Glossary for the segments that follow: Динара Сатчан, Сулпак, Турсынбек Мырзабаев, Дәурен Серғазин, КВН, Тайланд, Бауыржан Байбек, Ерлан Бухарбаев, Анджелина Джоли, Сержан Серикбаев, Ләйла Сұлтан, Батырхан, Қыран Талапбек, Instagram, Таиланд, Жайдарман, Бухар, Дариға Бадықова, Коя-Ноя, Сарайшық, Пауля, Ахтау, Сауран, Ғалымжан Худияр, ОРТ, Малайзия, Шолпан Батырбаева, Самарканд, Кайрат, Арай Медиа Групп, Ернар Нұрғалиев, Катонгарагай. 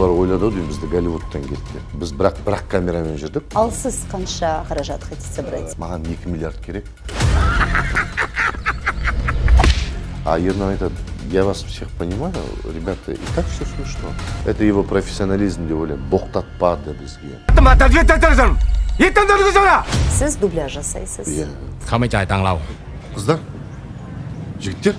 олар ойлады ғой, бізді Голливудтан келді. Біз бірақ камерамен жүрдік. Ал сіз қанша қаражат хотите брать? Маған 2 миллиард керек. А Ернар айтады, я вас всех понимаю, ребята, и так все смешно. Это его профессионализм, где более боқтатпады бізге. Сіз дубляж жасайсыз. Хамай жай таңлау. Қыздар, жігіттер,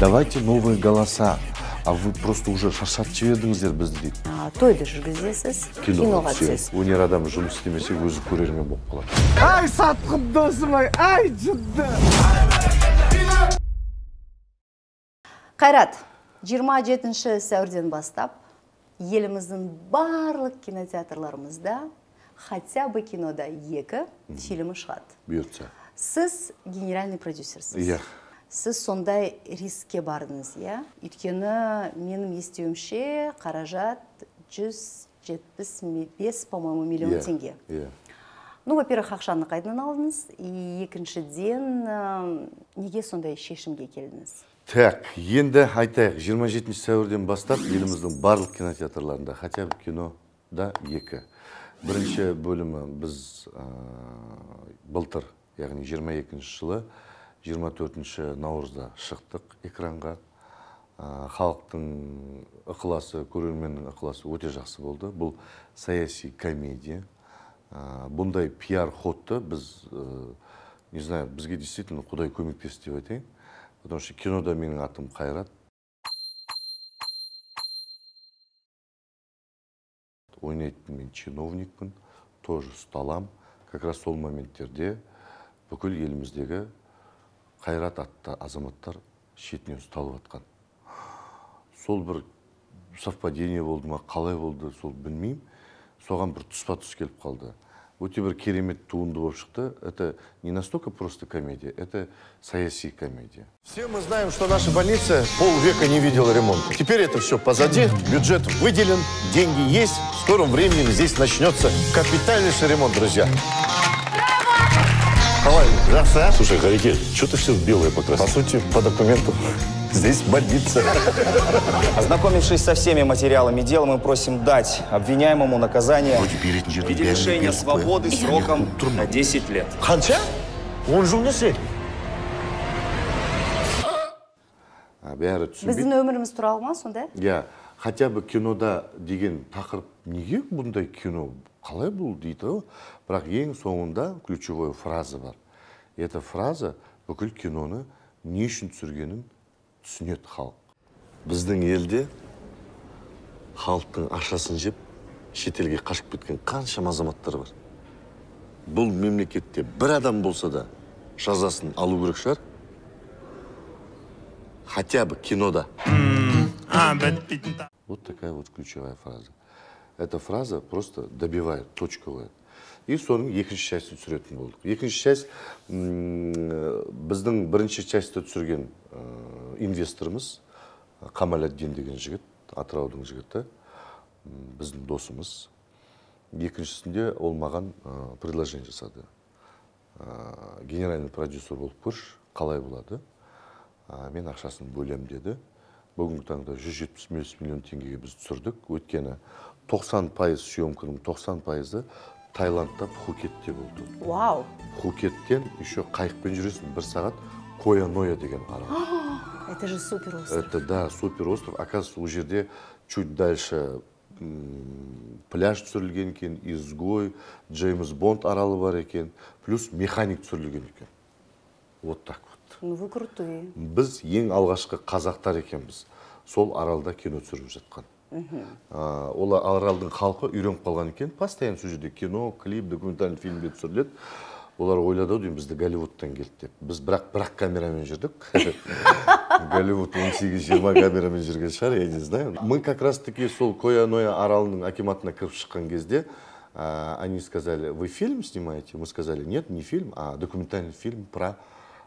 давайте новые голоса. А вы просто уже шаршатчы бердіңіздер бізді дейді. Тойды жүргізесіз, киноға түсесіз. Өнер адамы жұмыс істемесе өзі көрермен болып қалады. Ай, сатқын досым ай, ай, жынды! Кайрат, 27-ші сәуірден бастап, еліміздің барлық кинотеатрларымызда хотя бы кинода 2 фильмі шығады. Бұйыртса. Сіз генеральный продюсерсіз. Иә. Сіз сондай риске бардыңыз, иә? Өйткені менің естеуімше қаражат 175, по-моему, миллион теңге. Иә. Ну, во-первых, ақшаны қайдан алдыңыз, и екіншіден неге сондай шешімге келдіңіз? Так, енді айтайық, 27 сәуірден бастап еліміздің барлық кинотеатрларында хотя бы кинода 2. Бірінші бөлімі біз былтыр, яғни 22 жылы 24 наурызда шықтық экранға. Халықтың ықыласы, көрерменнің ықыласы өте жақсы болды. Бұл саяси комедия. Бұндай пиар-ходты біз, не знаю, бізге действительно құдай көмектесті деп айтайын. Потому что кинода менің атым Қайрат. Ойнайтын мен чиновникпін, тоже сталам. Как раз сол моменттерде бүкіл еліміздегі Қайрат атты азаматтар шетінен ұсталып атқан. Сол бір совпадение болды ма, қалай болды, сол білмейм. Соған бір тұспа-тұс келіп қалды. Өте бір керемет туынды болып шықты. Это не настолько просто комедия, это саяси комедия. Все мы знаем, что наша больница полвека не видела ремонта. Теперь это все позади, бюджет выделен, деньги есть. В скором времени здесь начнется капитальнейший ремонт, друзья. Слушай, Харикет, что ты все в белое покрасил? По сути, по документу. Здесь больница. Ознакомившись со всеми материалами дела, мы просим дать обвиняемому наказание в виде лишения свободы сроком на 10 лет. Ханча? Он же у нас есть. Біздің өміріміз туралы ма сонда? Иә, хотя бы кинода деген тақырып неге бұндай кино қалай бұл дейді, бірақ ең соңында ключевой фраза бар. Эта фраза бүкіл киноны не үшін түсіргенін түсінет халық. Біздің елде халықтың ақшасын жеп, шетелге қашып кеткен қаншама азаматтар бар. Бұл мемлекетте бір адам болса да жазасын алу керек шығар. Хотя бы кинода. Вот такая вот ключевая фраза. Эта фраза просто добивает, точковая. И соның екінші часті түсіретін болдық. Екінші часть, біздің бірінші часті түсірген инвесторымыз, Қамаләдден деген жігіт, Атыраудың жігіті, біздің досымыз. Екіншісінде ол маған предложение жасады. Генеральный продюсер болып көрші, қалай болады. Мен ақшасын бөлем деді. Бүгінгі таңда 170 миллион теңгеге біз түсірдік. Өйткені 90% съемкінің 90%-ы Таиландта Пхукетте болды. Вау! Пхукеттен еще қайықпен жүресің 1 сағат Коя-Ноя деген арал. Это же супер остров. Это да, супер остров. Оказывается, у жерде чуть дальше пляж түсірілген екен, изгой, Джеймс Бонд аралы бар екен, плюс механик түсірілген екен. Вот так вот. Ну вы крутые. Біз ең алғашқы қазақтар екенбіз. Сол аралда кино түсіріп жатқан. Ол аралдың халқы үйреніп қалған екен, постоянно сол жерде кино, клип, документальный фильмге түсіріледі. Олар ойлады ғой, бізді Голливудтан келді деп. Біз бірақ камерамен жүрдік. Голливуд 18-20 камерамен жүрген шығар, я не знаю. Мы как раз таки сол Коя-Ноя аралының акиматына кіріп шыққан кезде, они сказали, вы фильм снимаете? Мы сказали, нет, не фильм, а документальный фильм про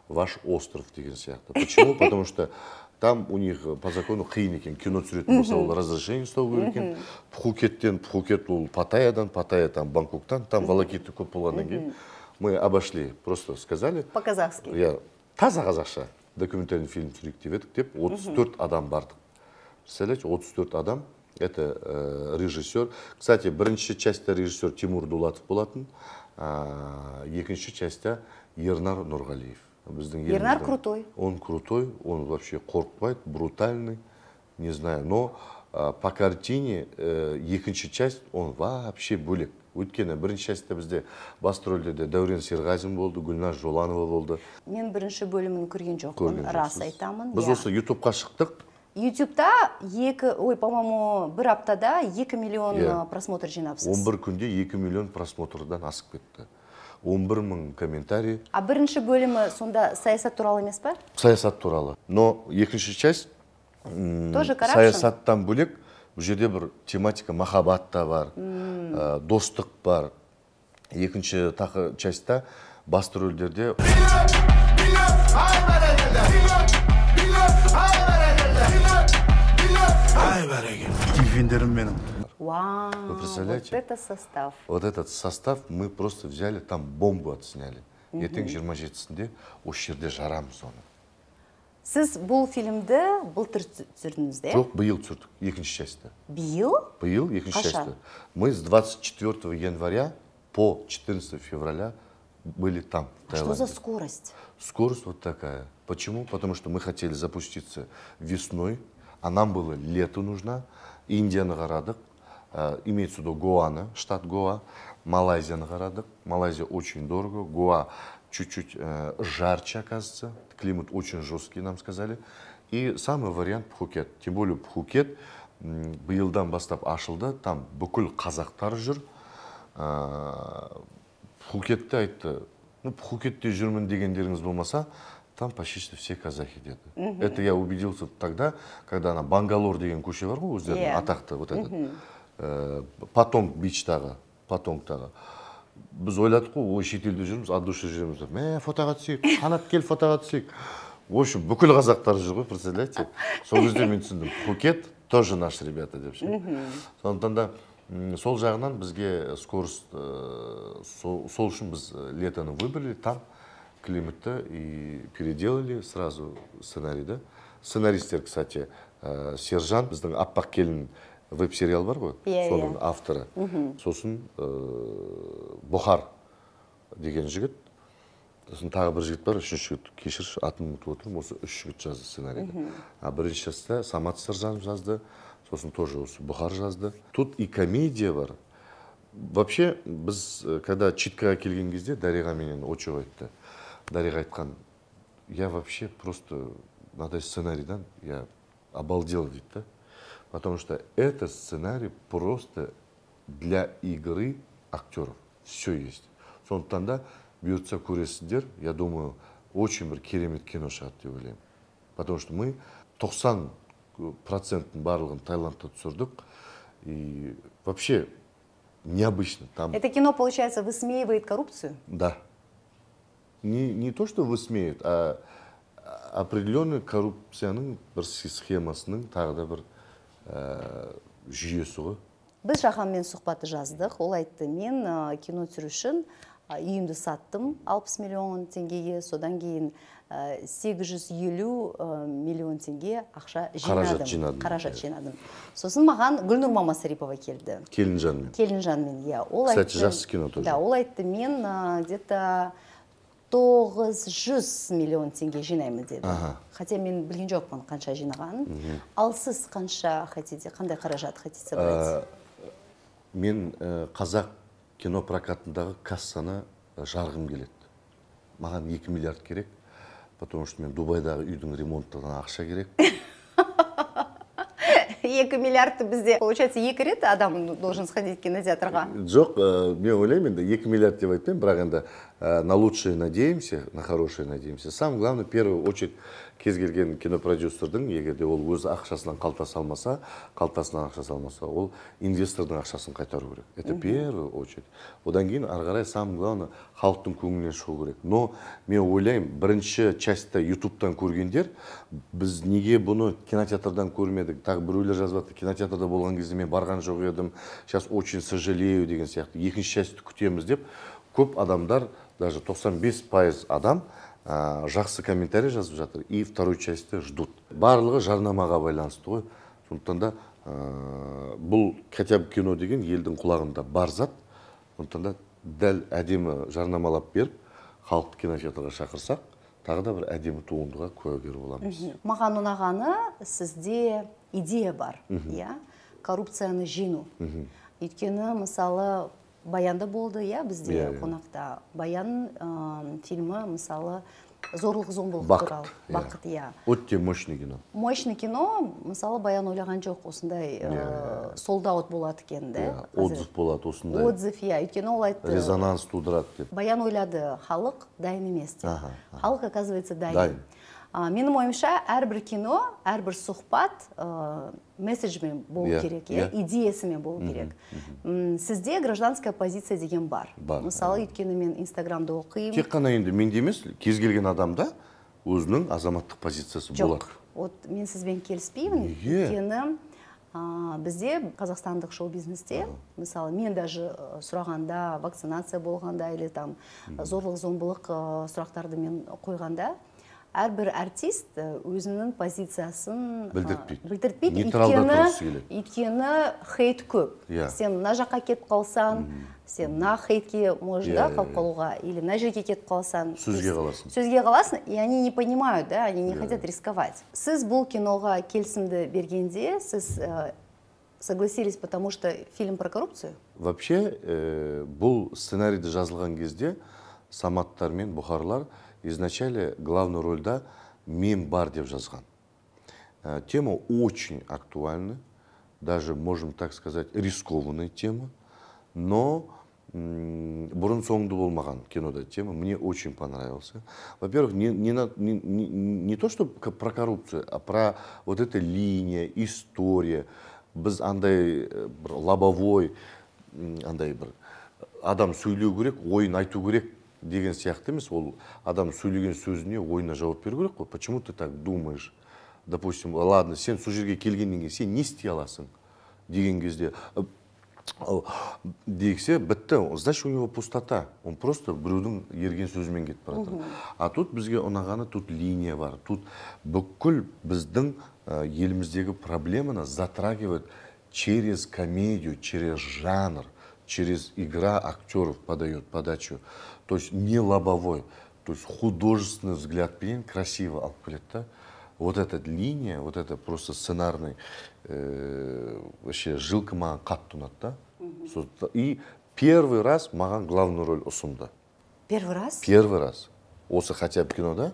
ваш остров деген сияқты. Почему? Потому что там у них по закону қиын екен, кино түсіретін болса ол разрешение ұстау керек екен. Пхукеттен, Пхукет ол Паттайядан, Паттайядан, Бангкоктан, там волокиты көп болғаннан кейін. Мы обошли, просто сказали. По-казахски. Я таза қазақша документальный фильм түсірейік деп едік деп 34 адам бардық. Представляете, 34 адам Это режиссер. Кстати, бірінші частта режиссер Тимур Дулатов болатын, екінші частта Ернар Нұрғалиев. Ернар крутой. Он крутой, он вообще корпает, брутальный, не знаю, но по картине екінші часть он вообще бөлек. Өйткені бірінші частьте бізде басты рөлдерде Дәурен Серғазин болды, Гульнаш Жоланова болды. Мен бірінші бөлімін көрген жоқпын, рас айтамын. Біз осы YouTube-қа шықтық. YouTube-та, по-моему, бір аптада 2 миллион просмотр жинапсыз. 11 күнде 2 миллион просмотрдан асып кетті. 11 мың комментарий. А бірінші бөлімі сонда саясат туралы емес пе? Саясат туралы. Но екінші часть саясаттан бөлек. Бұл жерде бір тематика махаббат та бар, достық бар. Екінші частта басты рөлдерде Вау, вот это состав. Вот этот состав мы просто взяли, там бомбу отсняли. Ертең 27-сінде осы жерде жарамыз оны. Сіз бұл фильмді былтыр түсірдіңізде? Жоқ, биыл түсірдік, екінші часті. Биыл? Биыл, екінші часті. Мы с 24 января по 14 февраля были там, в Таиланде. Что за скорость? Скорость вот такая. Почему? Потому что мы хотели запуститься весной, а нам было лето нужно. Индияны қарадық, имеется в виду Гоаны, штат Гоа, Малайзияны қарадық. Малайзия очень дорого, Гоа чуть-чуть жарче, оказывается. Климат очень жесткий, нам сказали. И самый вариант Пхукет. Тем более Пхукет, биылдан бастап ашылды, там бүкіл қазақтар жүр. Пхукетте айтты, ну, Пхукетте жүрмін дегендеріңіз болмаса, там почти что все казахи деді. Это я убедился тогда, когда на Бангалор деген көше бар ғой, өздерінің атақты, вот этот. Патонг Бич тағы, Патонг тағы. Біз ойладық, ой, шетелде жүрміз, ад души жүрміз. Мә, фотоға түсейік, қанат кел, фотоға түсейік. В общем, бүкіл қазақтар жүр ғой, представляете? Сол кезде мен түсіндім, Пхукет тоже наши ребята деп ше. Сондықтан да, сол жағынан бізге скорость, сол үшін біз летаны выбрали, там климатты и переделали сразу сценарий, да? Сценаристер, кстати, Сержан, біздің аппақ келін веб-сериал бар ғой, соның авторы. Сосын Бухар деген жігіт, сосын тағы бір жігіт бар, үшінші жігіт, кешірші, атын ұмытып отырмын, осы үш жігіт жазды сценарийді. А бірінші жаста Самат Сыржан жазды, сосын тоже осы Бухар жазды. Тут и комедия бар. Вообще, біз, когда читкаға келген кезде, Дариға менен очып айтты. Дариға айтқан, я вообще просто, надай сценарийдан, я обалдел дейді. Потому что это сценарий просто для игры актеров. Все есть. Сондықтанда бюджетса көресіздер, я думаю, очень бір керемет кино шығады деп ойлаймын. Потому что мы 90% барлығын Таиландта түсірдік. И вообще необычно. Там... Это кино, получается, высмеивает коррупцию? Да. Не то, что высмеивает, а определенный коррупцияның бір схемасының тағы да бір жүйесі ғой. Біз Жаханмен сұхбаты жаздық. Ол айтты, мен кино түсіру үшін үйімді саттым 60 миллион теңгеге, содан кейін 850 миллион теңге ақша жинадым. Қаражат жинадым. Сосын маған Гүлнұр Мамасарипова келді. Келінжанмен. Келінжанмен, иә. Кстати, жақсы кино тоже. Да, ол айтты, мен где-то 900 миллион тенге жинаймын деді. Хотя мен білген жоқпын қанша жинаған. Ал сіз қанша хотите, қандай қаражат хотите брать? Мен қазақ кинопрокатындағы кассаны жарғым келеді. Маған 2 миллиард керек, потому что мен Дубайдағы үйдің ремонттарына ақша керек. 2 миллиардты бізде, получается, 2 рет адам должен сходить кинотеатрға? Жоқ, мен ойлаймын, 2 миллиард деп айтпаймын, бірақ енді на лучшее надеемся, на хорошее надеемся. Самое главное, в первую очередь, кез келген кинопродюсердің, егерде ол өз ақшасынан қалтасынан ақша салмаса, ол инвестордың ақшасын қайтару керек. Это в первую очередь. Одан кейін, ары қарай, самое главное, халықтың көңілінен шығу керек. Но мен ойлаймын, бірінші частта YouTube-тан көргендер, біз неге бұны кинотеатрдан көрмедік? Тағы біреулер жазбады, кинотеатрда болған кезде мен барған жоқ едім, сейчас очень сожалею деген сияқты. Екінші частты күтеміз деп, көп адамдар, даже 95% адам жақсы комментарий жазып жатыр. И второй частты ждут. Барлығы жарнамаға байланысты ғой. сондықтан да бұл кәтеп кино деген елдің құлағында бар зат, сондықтан да дәл әдемі жарнамалап беріп, халықты кинотеатрға шақырсақ, тағы да бір әдемі туындыға куәгер боламыз. Маған ұнағаны сізде идея бар, коррупцияны жеңу. Өйткені, мысалы, баянда болды, бізде қонақта. Баян фильмі, мысалы, зорлық-зомбылық туралы. Бақыт, иә. Өте мощный кино. Мощный кино, мысалы, баян ойлаған жоқ, осындай солдат болады екен де. Отзыв болады, осындай. Отзыв, иә. Өйткені ол айтты. Резонанс тудырады деп. Баян ойлады, халық дайын емес деп. Халық, оказывается, дайын. Менің ойымша, әрбір кино, әрбір сұхбат месседжмен болу керек, идеясымен болу керек. Сізде гражданская позиция деген бар. Мысалы, өйткені мен Instagram'да оқиым. Тек қана енді менде емес, кез келген адамда өзінің азаматтық позициясы болады. Жоқ, от мен сізбен келіспеймін, өйткені бізде қазақстандық шоу-бизнесте, мысалы, мен даже сұрағанда, вакцинация болғанда, или там зорлық-зомбылық сұрақтарды мен қойғанда, әрбір артист өзінің позициясын білдіртпейді, өйткені хейт көп. Сен мына жаққа кетіп қалсаң, сен мына хейтке можешь қалып қалуға, или мына жерге кетіп қалсаң, сөзге қаласың, и они не понимают, они не хотят рисковать. Сіз бұл киноға келісімді бергенде, сіз согласились, потому что фильм про коррупцию? Вообще, бұл сценарийді жазылған кезде Саматтар мен Бухарлар изначально главную роль, да, мем бардев жазган. Тема очень актуальна, даже, можем так сказать, рискованная тема, но бұрын соңды болмаған кинода тема, мне очень понравился. Во-первых, не то, что про коррупцию, а про вот эта линия, история, біз андай лобовой, андай бір адам сөйлеу керек, ойын айту керек деген сияқты емес, ол адам сөйлеген сөзіне ойына жауап беру керек қой. Почему ты так думаешь? Допустим, ладно, сен сол жерге келгеннен кейін сен не істей аласың деген кезде дегенше бітті, значит, у него пустота. Он просто біреудің ерген сөзімен кетіп бара жатыр. А тут бізге ұнағаны, тут линия бар. Тут бүкіл біздің еліміздегі проблеманы затрагивает через комедию, через жанр, через игра актеров подает подачу. То есть не лобовой, то есть художественный взгляд, красиво алпылетта. Вот эта линия, вот это просто сценарный, вообще жилка маған қатты ұнатты. И первый раз маған главную роль ұсынды. Первый раз? Первый раз. Осы хотя бы кинода.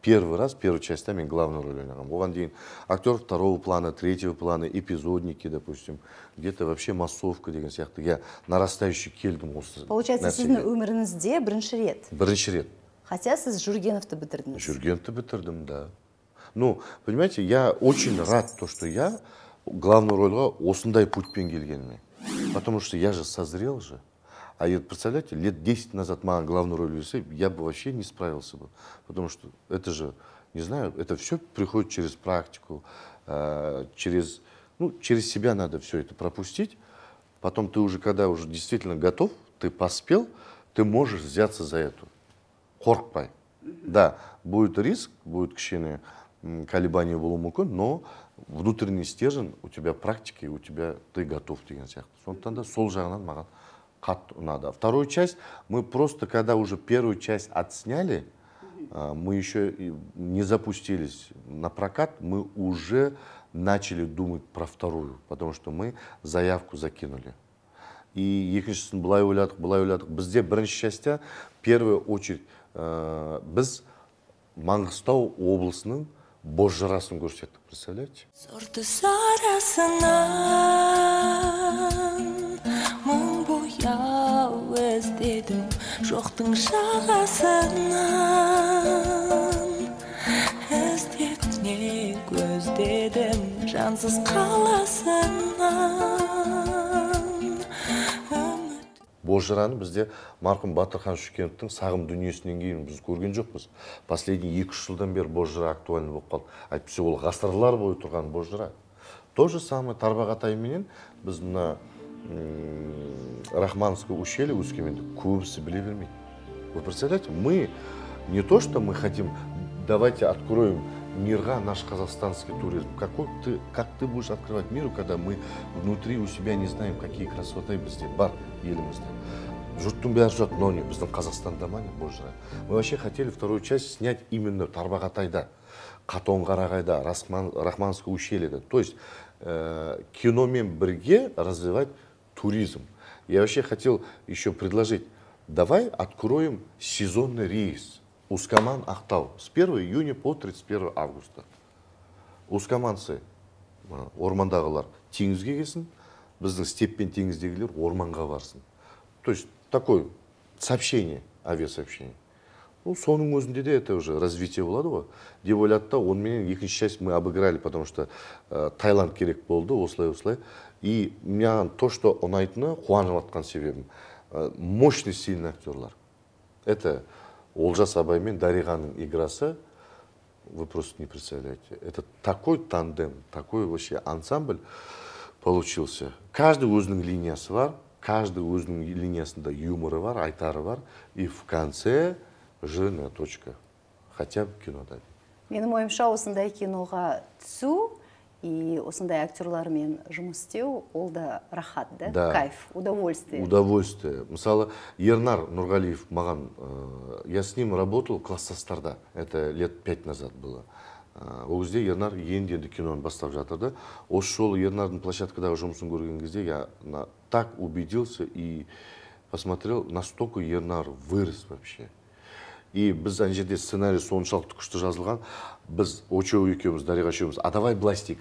Первый раз, первой части мен главную роль ойнағам. Оған дейін актер второго плана, третьего плана, эпизодники, допустим, где-то вообще массовка деген сияқты. Я нарастающий келдім осы. Получается, сіздің өміріңізде бірінші рет. Бірінші рет. Хотя сіз Жүргеновты бітірдіңіз. Жүргеновты бітірдім, да. Ну, понимаете, я очень рад, то, что я главную рольға осындай путпен келгеніме. Потому что я же созрел же. А представляете, лет 10 назад маған главную роль весы, я бы вообще не справился бы. Потому что это же, не знаю, это все приходит через практику, через, ну, через себя надо все это пропустить. Потом ты уже, когда уже действительно готов, ты поспел, ты можешь взяться за эту. Хоркпай. Да, будет риск, будет кішкене колебание болуы мүмкін, но внутренний стержень у тебя практики, у тебя ты готов деген сияқты. Сондықтан да сол жағынан маған надо. Вторую часть мы просто, когда уже первую часть отсняли, мы еще не запустились на прокат, мы уже начали думать про вторую, потому что мы заявку закинули. И екіншісін былай ойладық, былай ойладық. Бізде бірінші частьта, первую очередь, біз Маңғыстау облысының боз жарасын көрсеттік, представляете? Сорты жоқтың шағасынан іздеп не көздедім жансыз қаласынан. Божыраны бізде марқұм Батырхан Шүкеновтің сағым дүниесінен кейін біз көрген жоқпыз. Последний 2-3 жылдан бері Божыра актуальны болып қалды. Айтпесе ол ғасырлар бойы тұрған Божыра. То же самое Тарбагатай менен біз мына Рахманского ущелье Ускаманда көбісі біле бермейді. Вы представляете, мы не то, что мы хотим, давайте откроем мирга наш казахстанский туризм. Как ты будешь открывать миру, когда мы внутри у себя не знаем, какие красоты бізде бар елімізде. Жұрттың бәрі жұрт, но не біздің Казахстанда ма не боже. Мы вообще хотели вторую часть снять именно Тарбагатайда, Катонгарагайда, Рахманского ущелья. То есть киномен бірге развивать туризм. Я вообще хотел еще предложить, давай откроем сезонный рейс Ускаман Ахтау с 1 июня по 31 августа. Ускаманцы, ормандағылар, теңізге келсін, біздің степпен теңіздегілер орманға барсын. То есть такое сообщение, авиасообщение. Ну, соның өзінде де это уже развитие болады ғой. Деп ойлатта, онымен екінші часть мы обыграли, потому что Таиланд керек болды, осылай-осылай. И меня то, что он айтына, қуанып атқан себебім. Мощный, сильный актерлар. Это Олжас Абаймен, Дариғаның играсы, вы просто не представляете. Это такой тандем, такой вообще ансамбль получился. Каждый өзінің линиясы бар, каждый өзінің линиясында юморы бар, айтары бар. И в конце жирная точка. Хотя бы кинода. Менің ойымша осындай киноға түсу и осындай актерлармен жұмыс істеу, ол да рахат, да? Да. Кайф, удовольствие. Удовольствие. Мысалы, Ернар Нұрғалиев маған, я с ним работал классостарда, это лет 5 назад было. Ол кезде Ернар енді киноны бастап жатырды. Осы жолы Ернардың площадкадағы жұмысын көрген кезде я так убедился и посмотрел, настолько Ернар вырос вообще. И біз ана жерде сценарий соншалықты күшті жазылған, біз очеу екеуміз, Дариға үшеуміз, а давай бластик,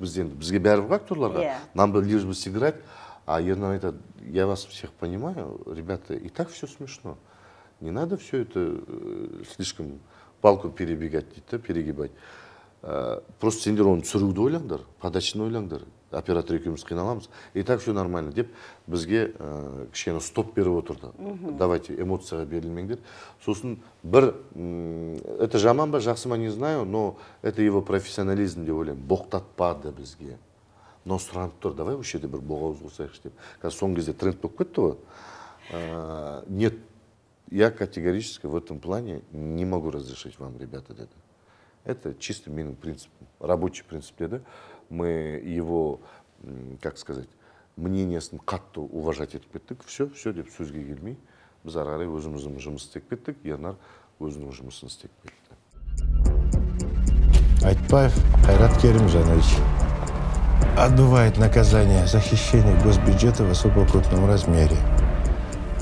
бізге бәрі бар актерларға, нам лишь бы сыграть. А Ернар айтады, я вас всех понимаю, ребята, и так все смешно. Не надо все это слишком палку перебегать, перегибать. Просто сендер оны түсіруді ойлаңдар, подачаны ойлаңдар, оператор екеуміз қиналамыз, и так все нормально деп бізге кішкене стоп беріп отырды. Давайте эмоцияға берілмеңдер. Сосын бір, это жаман ба, жақсы ма не знаю, но это его профессионализм деп ойлаймын. Боқтатпады бізге. Но сұранып тұр, давай осы жерде бір боғауыз қылсайықшы деп. Қазір соңғы кезде тренд болып кетті ғой. Нет, я категорически в этом плане не могу разрешить вам, ребята, деді. Это чисто минимум принцип, рабочий принцип, да? Мы его, как сказать, мнение қатты уважать етіп кеттік, все деп сөзге келмей, біз арғарай өзіміздің жұмыс істеп кеттік, Ернар өзінің жұмысын істеп кетті. Айтбаев Кайрат Керімжанович отбывает наказание за хищение госбюджета в особо крупном размере.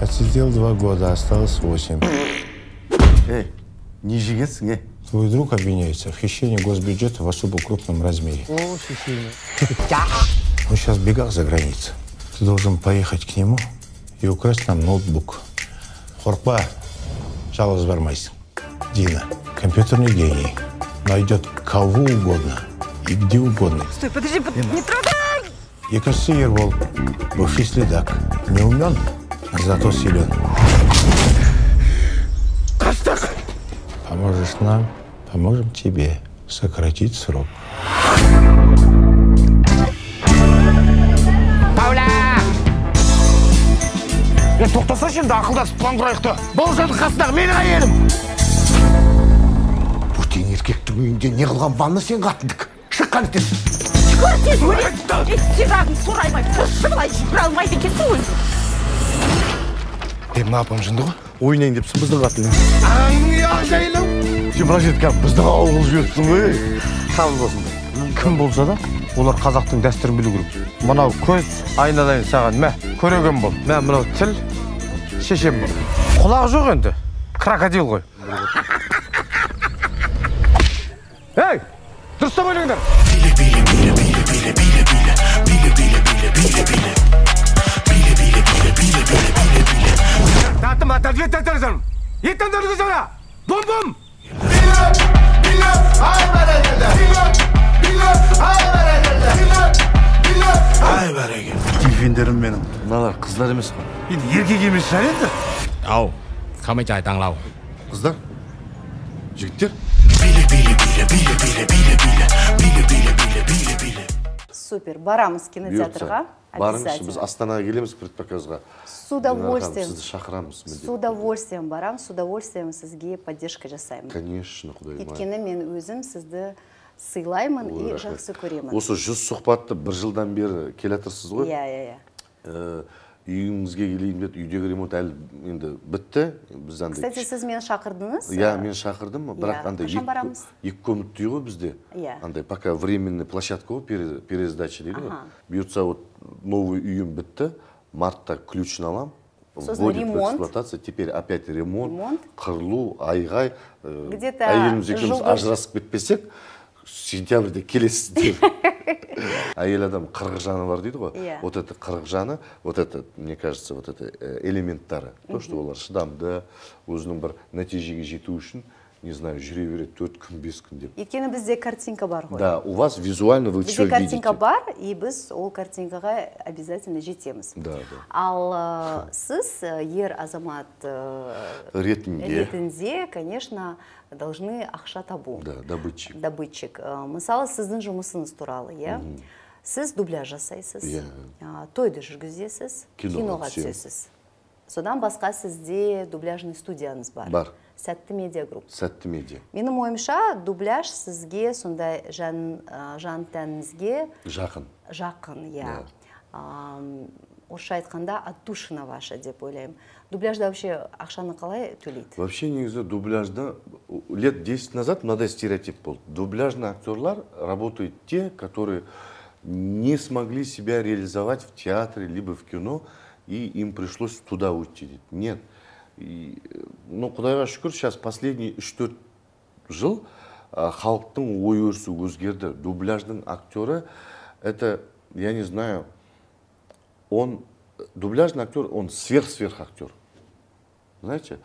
Отсидел 2 года, осталось 8. Эй, не жигетсің, Твой друг обвиняется в хищении госбюджета в особо крупном размере. О, хищение. Он сейчас в бегах за границу. Ты должен поехать к нему и украсть нам ноутбук. Хорпа, жалость бармайс. Дина, компьютерный гений. Найдет кого угодно и где угодно. Стой, подожди, не трогай! Екаси Ервол, бывший следак. Не умен, а зато силен. Поможешь нам? Поможем тебе сократить срок. Пауля! Я только что сейчас дохлый спан проекта. Боже, это хастар, меня едем. Путинец, как ты мне не глам ванна сингатник. Шикантик. Шикантик, блин. Истиран, сурай мой, пошивай, брал мой дикий суль. Ты мне помнишь, ойнайын деп біздің қатылы. Аңия жайлым! Жібражетке біздің ауыл жүрсің, Қабыз болсын. Кім болса да, олар қазақтың дәстірін білу керек. Мынау көз айнадан саған мә, көреген бол. Мә, мынау тіл, шешем бол. Құлақ жоқ енді, крокодил ғой. Эй, дұрыстап ойлаңдар! Атым атадвет атырзым. Еттен дұрғызыңа. Бум-бум. Билет, билет, айбар әзілді. Билет, билет, айбар әзілді. Билет, билет, айбар әзілді. Дельфиндерім менің. Мыналар қыздар емес қой. Енді еркек емес жар енді. Ау, қамайт айтаңлау. Қыздар, жігіттер. Биле-биле-биле-биле-биле-биле-биле-биле-биле-биле-биле-биле. Супер. Барамыз кинотеатрға. Барамыз, біз Астанаға келеміз предпоказға. С удовольствием. Сізді шақырамыз. С удовольствием барам, с удовольствием сізге поддержка жасаймын. Конечно, құдайым. Өйткені мен өзім сізді сыйлаймын и жақсы көремін. Осы 100 сұхбатты бір жылдан бері келатырсыз ғой? Иә. Үйіңізге келейін деп, үйдегі ремонт әлі енді бітті. Кстати, сіз мені шақырдыңыз? Иә, мен шақырдым, бірақ андай екі комнатты ғой бізде. Андай пока временный площадка ғой, пересдача дейді. Бұйыртса вот новый үйім бітті, мартта ключін алам. Сосын ремонт. Теперь опять ремонт, қырлу, айғай. Где-то әйеліміз ажырасып кетпесек, сентябрьде келесіздер. Әйел адам қырық жаны бар дейді ғой. Вот это қырық жаны, вот это, мне кажется, вот это элементтары. То, что олар шыдамды, өзінің бір нәтижеге жету үшін, не знаю, жүре береді 4 күн, 5 күн деп. Өйткені бізде картинка бар ғой. Да, у вас визуально вы все видите. Бізде картинка бар, и біз ол картинкаға обязательно жетеміз. Да, да. Ал сіз, ер азамат ретінде, конечно, должны ақша табу. Да, добытчик. Добытчик. Мысалы, сіздің жұмысыңыз туралы, е? Сіз дубляж жасайсыз, тойды жүргізесіз, киноға түсесіз. Содан басқа сізде дубляжный студияңыз бар. Бар. Set Media Group. Set Media. Менің ойымша, дубляж сізге, сондай жан тәніңізге жақын. Жақын, иә. Орысша айтқанда, от душына ваша, деп ойлаймын. Дубляжда вообще ақшаны қалай төлейді? Вообще, негізі, дубляжда лет 10 назад мынадай стереотип болды. Дубляжные актерлар работают те, которые не смогли себя реализовать в театре, либо в кино, и им пришлось туда уйти. Нет. И, ну, құдайға шүкір, сейчас последний 3-4 жыл халықтың ой-өрісі өзгерді. Дубляждың актері, это, я не знаю, он, дубляжный актер, он сверх-сверх актер. Знаете,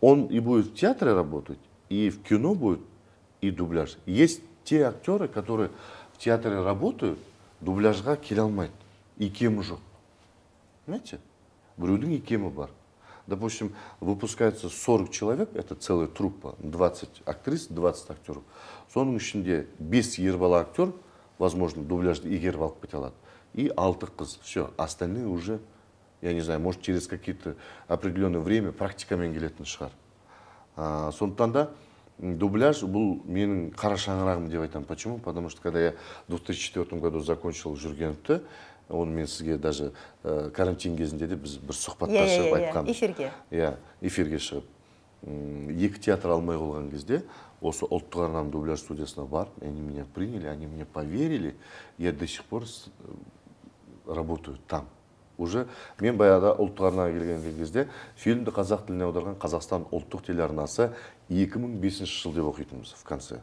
он и будет в театре работать, и в кино будет, и дубляж. Есть те актеры, которые в театре работают, дубляжға келе алмайды. Икемі жоқ. Знаете, біреудің икемі бар. Допустим, выпускается 40 человек, это целая труппа, 20 актрис, 20 актеров. Соның ішінде 5 ербала актер, возможно, дубляжды и ербалып кете алады. И 6 қыз. Все, остальные уже, я не знаю, может, через какие-то определенное время практикамен келетін шығар. Сондықтан да, дубляж был менің қара шаңырағым деп айтам. Почему? Потому что, когда я в 2004 году закончил Жүргеновты, он мен сізге даже карантин кезінде де біз бір сұхбаттар шығып айтқанбыз. Эфирге. Иә, эфирге шығып. Екі театр алмай қалған кезде осы ұлттық арнаның дубляж студиясына барып, они меня приняли, они мне поверили, я до сих пор работаю там. Уже мен баяғыда ұлттық арнаға келген кезде фильмді қазақ тіліне аударған Қазақстан ұлттық телеарнасы 2005 жыл деп оқитынбыз в конце.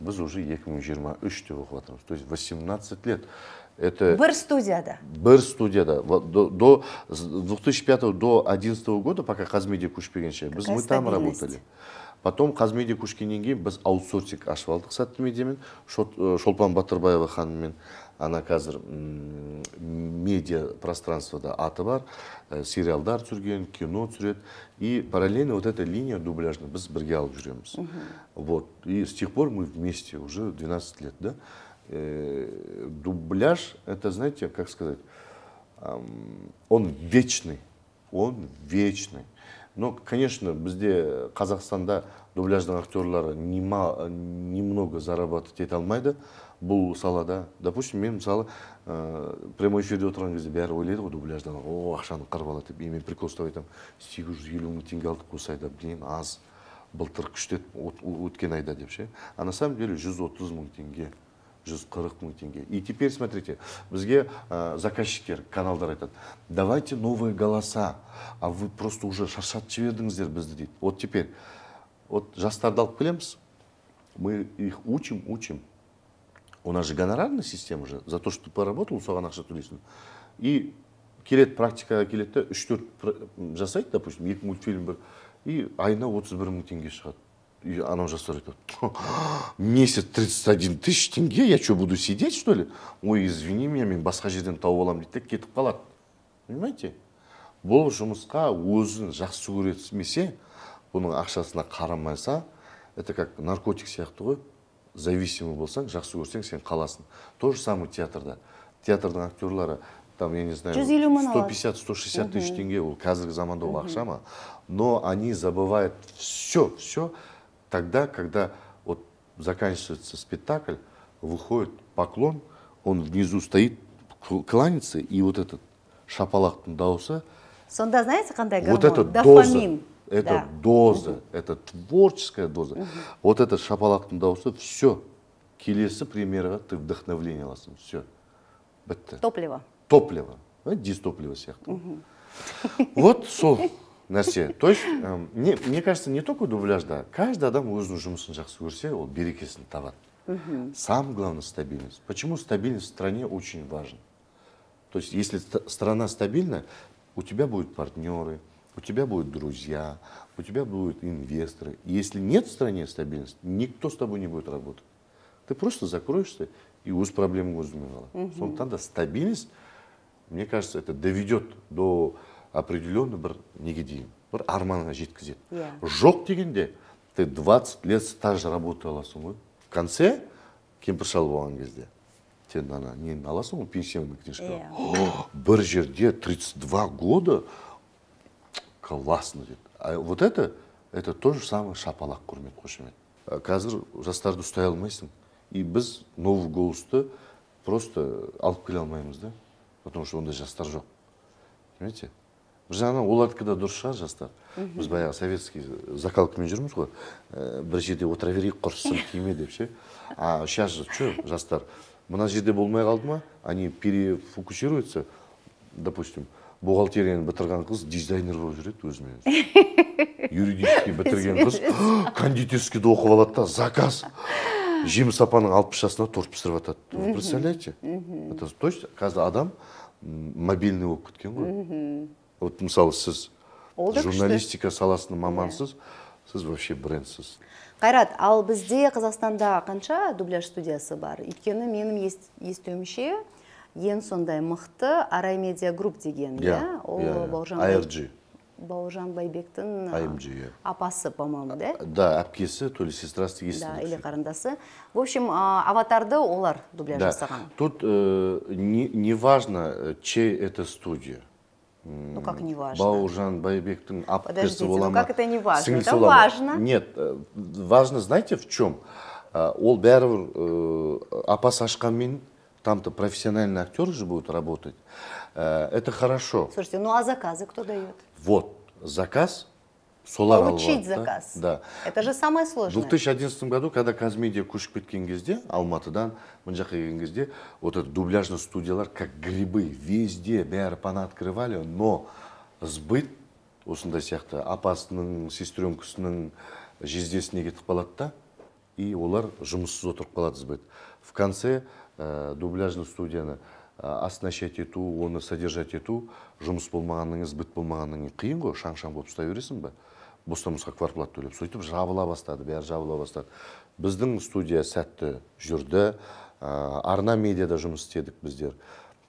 Біз уже 2023 деп оқып жатырмыз. То есть 18 лет. Бір студияда. Бір студияда. До 2005 до 2011 года, пока Казмедия көшпегенше, біз мы там работали. Потом Казмедия көшкеннен кейін біз аутсорсинг ашып алдық Set Media'мен, Шолпан Батырбаева ханыммен, ана қазір медиа пространствода аты бар, сериалдар түсірген, кино түсіреді. И параллельно вот эта линия дубляжная біз бірге алып жүреміз. Вот. И с тех пор мы вместе уже 12 лет, да? Дубляж, это, знаете, как сказать, он вечный, он вечный. Но, конечно, бізде Қазақстанда дубляждың актерлары немного зарабатывать ете алмайды бұл салада. Допустим, мен мысалы прямой эфирде отырған кезде бәрі ойлайды ғой дубляждан, о, ақшаны қырып алады деп. Мен прикол ұстап айтамын, 850 мың теңге алдық осы айда, білмеймін, аз, былтыр күштеп өткен айда деп ше. А на самом деле 130 мың теңге. 140 мың тенге. И теперь, смотрите, бізге заказчиктер, каналдар айтады, давайте новые голоса, а вы просто уже шаршат жібердіңіздер бізді дейді. Вот теперь, вот жастарды алып келеміз, мы их учим. У нас же гонорарная система же, за то, что ты поработал, соған ақша төлейсің. И келет практика келетті, 3-4 жасайды, допустим, 2 мультфильм бір, и айына 31 мың тенге шығады. И она уже стоит, месяц 31 тысяч тенге, я что, буду сидеть, что ли? Ой, извини меня, мен басқа жерден тауып алам дейді, кетіп қалады. Понимаете? Бұл жұмысқа өзін жақсы көретсімесе, бұның ақшасына қарамайса, это как наркотик сияқты ғой. зависимый болсаң, жақсы көрсең, сен қаласың. То же самое театрда. Театрдың актерлары, там, я не знаю, 150-160 тысяч тенге, казах замандова ақшама, но они забывают все тогда, когда вот заканчивается спектакль, выходит поклон, он внизу стоит, кланяется, и вот этот шапалақтың даусы, сонда, знаете, қандай гормон? Вот это дофамин. Это да. Доза, это творческая доза. Вот это шапалақтың даусы, все. Келесі примерға ты вдохновление аласың, все. Бітті. Топливо. Топливо. Дистопливо сияқты. Вот сол нәрсе. То есть, мне кажется, не только дубляжда, каждый адам өзінің жұмысын жақсы көрсе, ол берекесін табады. Самое главное стабильность. Почему стабильность в стране очень важна? То есть, если страна стабильна, у тебя будут партнеры, у тебя будут друзья, у тебя будут инвесторы. Если нет в стране стабильности, никто с тобой не будет работать. Ты просто закроешься и уж проблему возмывала. Тогда стабильность, мне кажется, это доведет до определенного негатива. Армана житкозит. Жок тегенде, ты 20 лет стажа работала с собой. В конце, кем пришел в Англию? Не на ласому пенсионную книжку. Бір жерде 32 года. Классно. А вот это то же самое шапалақ көрмек қошемет. Қазір жастарды ұстай алмайсың. И біз новый голосты просто алып келе алмаймыз, да? Потому что ондай жастар жоқ. Понимаете? Біз ана олардікіде дұрыс шығар жастар. Біз баяғы советский закалкамен жүрміз ғой. Бір жерде отыра берейік, құрсын киме деп ше. А сейчас что, жастар? Мына жерде болмай қалды ма, они перефокусируются, допустим, бухгалтерияны бітірген қыз дизайнер болып жүреді өзімен. Юридический бітірген қыз кондитерскийді оқып алады да, заказ. Жеміс апаның 60 жасына торт пісіріп атады. Вы представляете? То есть, қазір адам мобильный болып кеткен ғой. Вот, мысалы, сіз журналистика саласының мамансыз, сіз вообще брендсіз. Қайрат, ал бізде Қазақстанда қанша дубляж студиясы бар? Өйткені менің естуімше, ең сондай мықты Арай Медиа Групп деген, иә? ARG. Бауыржан Байбектің апасы, по-моему, да? Да, апкесі, то ли сестрасы естің. Да, или қарындасы. В общем, аватарды олар дубляж жасаған. Тут не важно, чей это студия. Ну как не важно? Баужан, Байбектің, апкесі олама. Подождите, ну как это не важно? Это важно. Нет, важно, знаете, в чем? Ол бәрібір апас ашқанмен, там-то профессиональные актеры же будут работать. Это хорошо. Слушайте, ну а заказы кто дает? Вот, заказ. Получить заказ. Да. Это же самое сложное. В 2011 году, когда Казмедия кушып кеткен кезде, Алматыдан, Манжаха кезде, вот этот дубляжный студиялар, как грибы, везде бәрі пана открывали, но сбыт, осындай сияқты, апасының, сестренкісінің жездесіне кетіп қалады, и олар жұмыссыз отырып қалады сбыт. В конце дубляжный студияны оснащать ету, оны содержать ету, жұмыс болмағанның, сбыт болмағанның қиын ғой, шаң-шаң болып ұстай бересің бе? Бостамызға кварплат төлеп, сөйтіп жабыла бастады, бәрі жабыла бастады. Біздің студия сәтті жүрді, арна медиада жұмыс істедік біздер,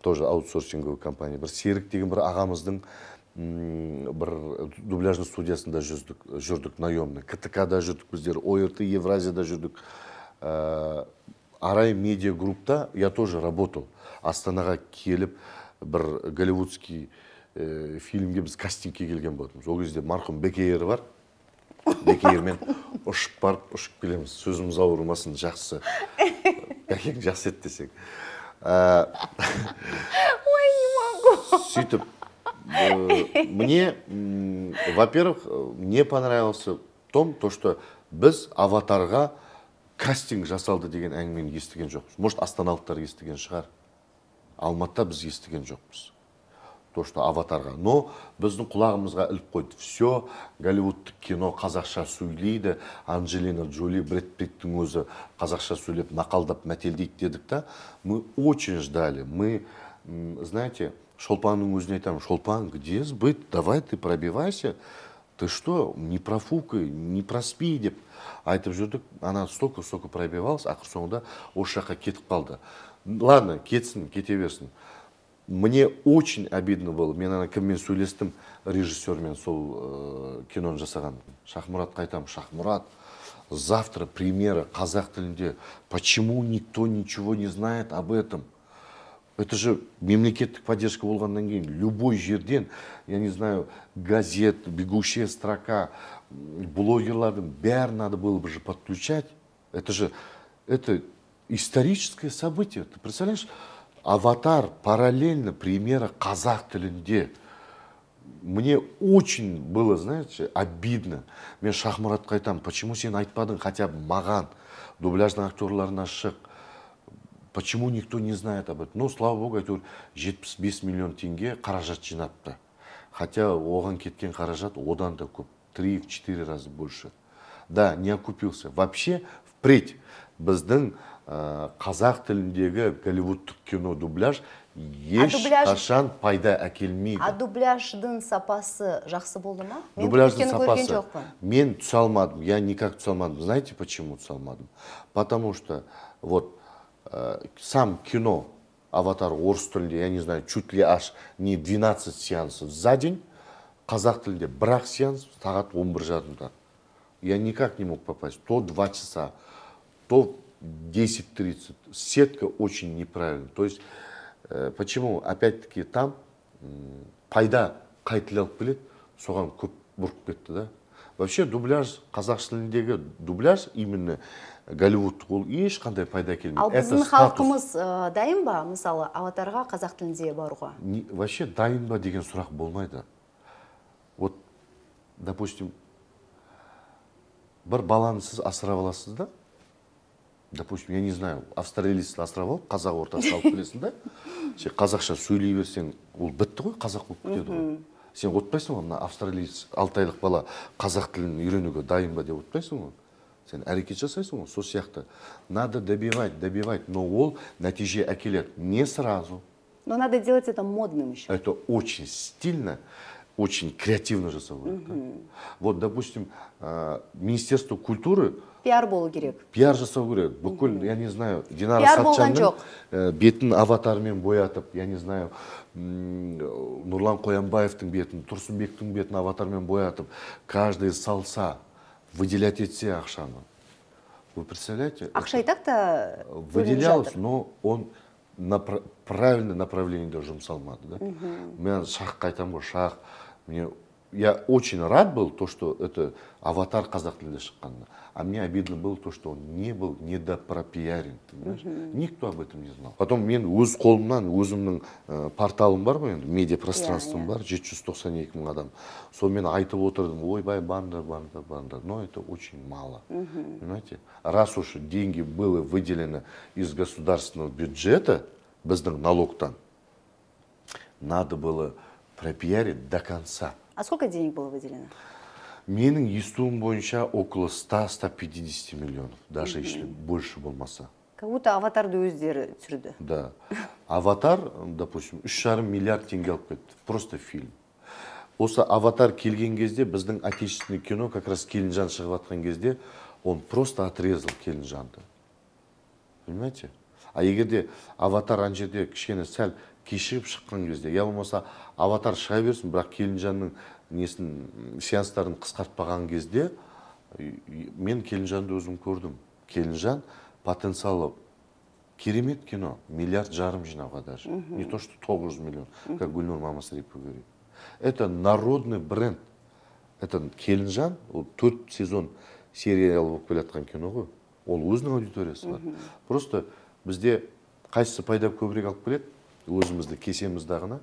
тоже аутсорсинговый компания. Бір серік деген бір ағамыздың бір дубляжный студиясында жүрдік, наемный, КТК-да жүрдік біздер, ОРТ, Евразияда жүрдік. Арай Медиа Группта я тоже работал. Астанаға келіп, бір голливудский фильмге біз кастингке келген болатымыз. Ол кезде марқұм Бекейер бар. Бекейермен ұшып барып, ұшып келеміз. Сөзіміз ауырмасын, жақсы. Бәкең жақсы ет десек. Ой, не могу. Сөйтіп, мне, во-первых, мне понравился в том, что біз аватарға кастинг жасалды деген әңгімені естіген жоқпыз. Может, астаналықтар естіген шығар. Алматыда біз естіген жоқпыз. То, что аватарға. Но біздің құлағымызға іліп қойды. Все, голливудтық кино қазақша сөйлейді. Анджелина Джоли, Брэд Питттің өзі қазақша сөйлеп, нақалдап, мәтелдейді дедік та. Мы очень ждали. Мы, знаете, Шолпанның өзіне айтамын. Шолпан, где сбыт? Давай ты пробивайся. Ты что, не профукай, не проспи деп. Айтып жүрдік, ана столько пробивалась, ақыр соңында осы жаққа кетіп қалды. Ладно, кетсін, кете берсін. Мне очень обидно было. Мен ана кіммен сөйлестім, режиссермен сол киноны жасаған. Шахмурат Қайтам, Шахмурат. завтра премьера казах тілінде. Почему никто ничего не знает об этом? Это же мемлекеттік поддержка болғаннан кейін, любой жерден, я не знаю, газет, бегущая строка, блогерлардың бәрін надо было бы же подключать. Это же это историческое событие. Ты представляешь, «Аватар» параллельно премьера казах тілінде. Мне очень было, знаете, обидно. Мен Шахмурат Қайтам, почему сен айтпадың хотя бы маған, дубляжный актерларына шық? Почему никто не знает об этом? Но, слава богу, әйтеуір 75 миллион тенге қаражат жинапты. Хотя оған кеткен қаражат одан да көп, 3-4 раза больше. Да, не окупился. Вообще, впредь, біздің қазақ тіліндегі голливудтық кино дубляж ешқашан пайда әкелмейді. А дубляждың сапасы жақсы болды ма? Дубляждың сапасы. Мен түсе алмадым. Я никак түсе алмадым. Знаете, почему түсе алмадым? Потому что вот сам кино «Аватар» орыс тілінде, я не знаю, чуть ли аж не 12 сеансов за день, қазақ тілінде бір-ақ сеанс сағат 11 жарымда. Я никак не мог попасть. То 2 часа, то 10:30. Сетка очень неправильная. То есть, почему? Опять-таки там пайда қайтылып келеді, соған көп бұрып кетті, да? Вообще дубляж, қазақ тіліндегі дубляж именно Голливуд ол ешқандай пайда келмейді. Ал біздің халқымыз дайын ба, мысалы, «Аватарға» қазақ тілінде баруға? Вообще дайын ба деген сұрақ болмайды. Вот, допустим, бір баланы сіз асырап аласыз да, допустим, я не знаю, австралиялық асырап алып, қазақ ортасы алып келесің да, сен қазақша сөйлей берсең, ол бітті ғой, қазақ болып кетеді ғой. Сен отпайсың ба, мына австралиялық 6 айлық бала қазақ тілін үйренуге дайын ба деп отпайсың ба? Сен әрекет жасайсың ғой, сол сияқты. Надо добивать, но ол нәтиже әкеледі не сразу. Но надо делать это модным еще. Это очень стильно, очень креативно жасалады. Вот, допустим, Министерство культуры... Пиар болу керек. Пиар жасау керек. Бүкіл, я не знаю, Динара Сатчанның бетін аватармен боятып, я не знаю, Нұрлан Қоянбаевтың бетін, Тұрсынбектің бетін аватармен боятып, каждый салса, выделять эти Ахшану. Вы представляете? Ахша и так-то выделялось, но он правильное направление должен салмат. Да? У меня шах кайтамго, шах. Я очень рад был, то, что это аватар казах тілінде шыққанына. А мне обидно было то, что он не был недопропиарен. Никто об этом не знал. Потом мен өз қолымнан, өзімнің порталым бар ғой, медиапространством бар, 792 мың адам. Сол мен айтып отырдым, ойбай, банда. Но это очень мало. Понимаете? Раз уж деньги были выделены из государственного бюджета, біздің налогтан, надо было пропиарить до конца. А сколько денег было выделено? Менің естуім бойынша около 100-150 миллионов, даже если больше болмаса. Как будто аватарды өздері түсірді. Да. Аватар, допустим, 3,5 миллиард тенге алып кетті. Просто фильм. Осы аватар келген кезде, біздің отечественное кино, как раз Келінжан шығып атқан кезде, он просто отрезал Келінжанды. Понимаете? А егерде аватар анжеде кішкені сәл кешігіп шыққан кезде, я болмаса аватар шыға берсін, бірақ Келінжанның несін сеанстарын қысқартпаған кезде мен Келінжанды өзім көрдім. Келінжан потенциалы керемет кино, 1,5 миллиарда жинауға даже. Не то, что 900 миллион, как Гульнур Мамасарипов говорит. Это народный бренд. Это Келінжан, ол 4 сезон сериалы болып келатқан кино ғой. Ол өзінің аудиториясы бар. Просто бізде қайсысы пайда көбірек алып келеді, өзімізді кесеміздағына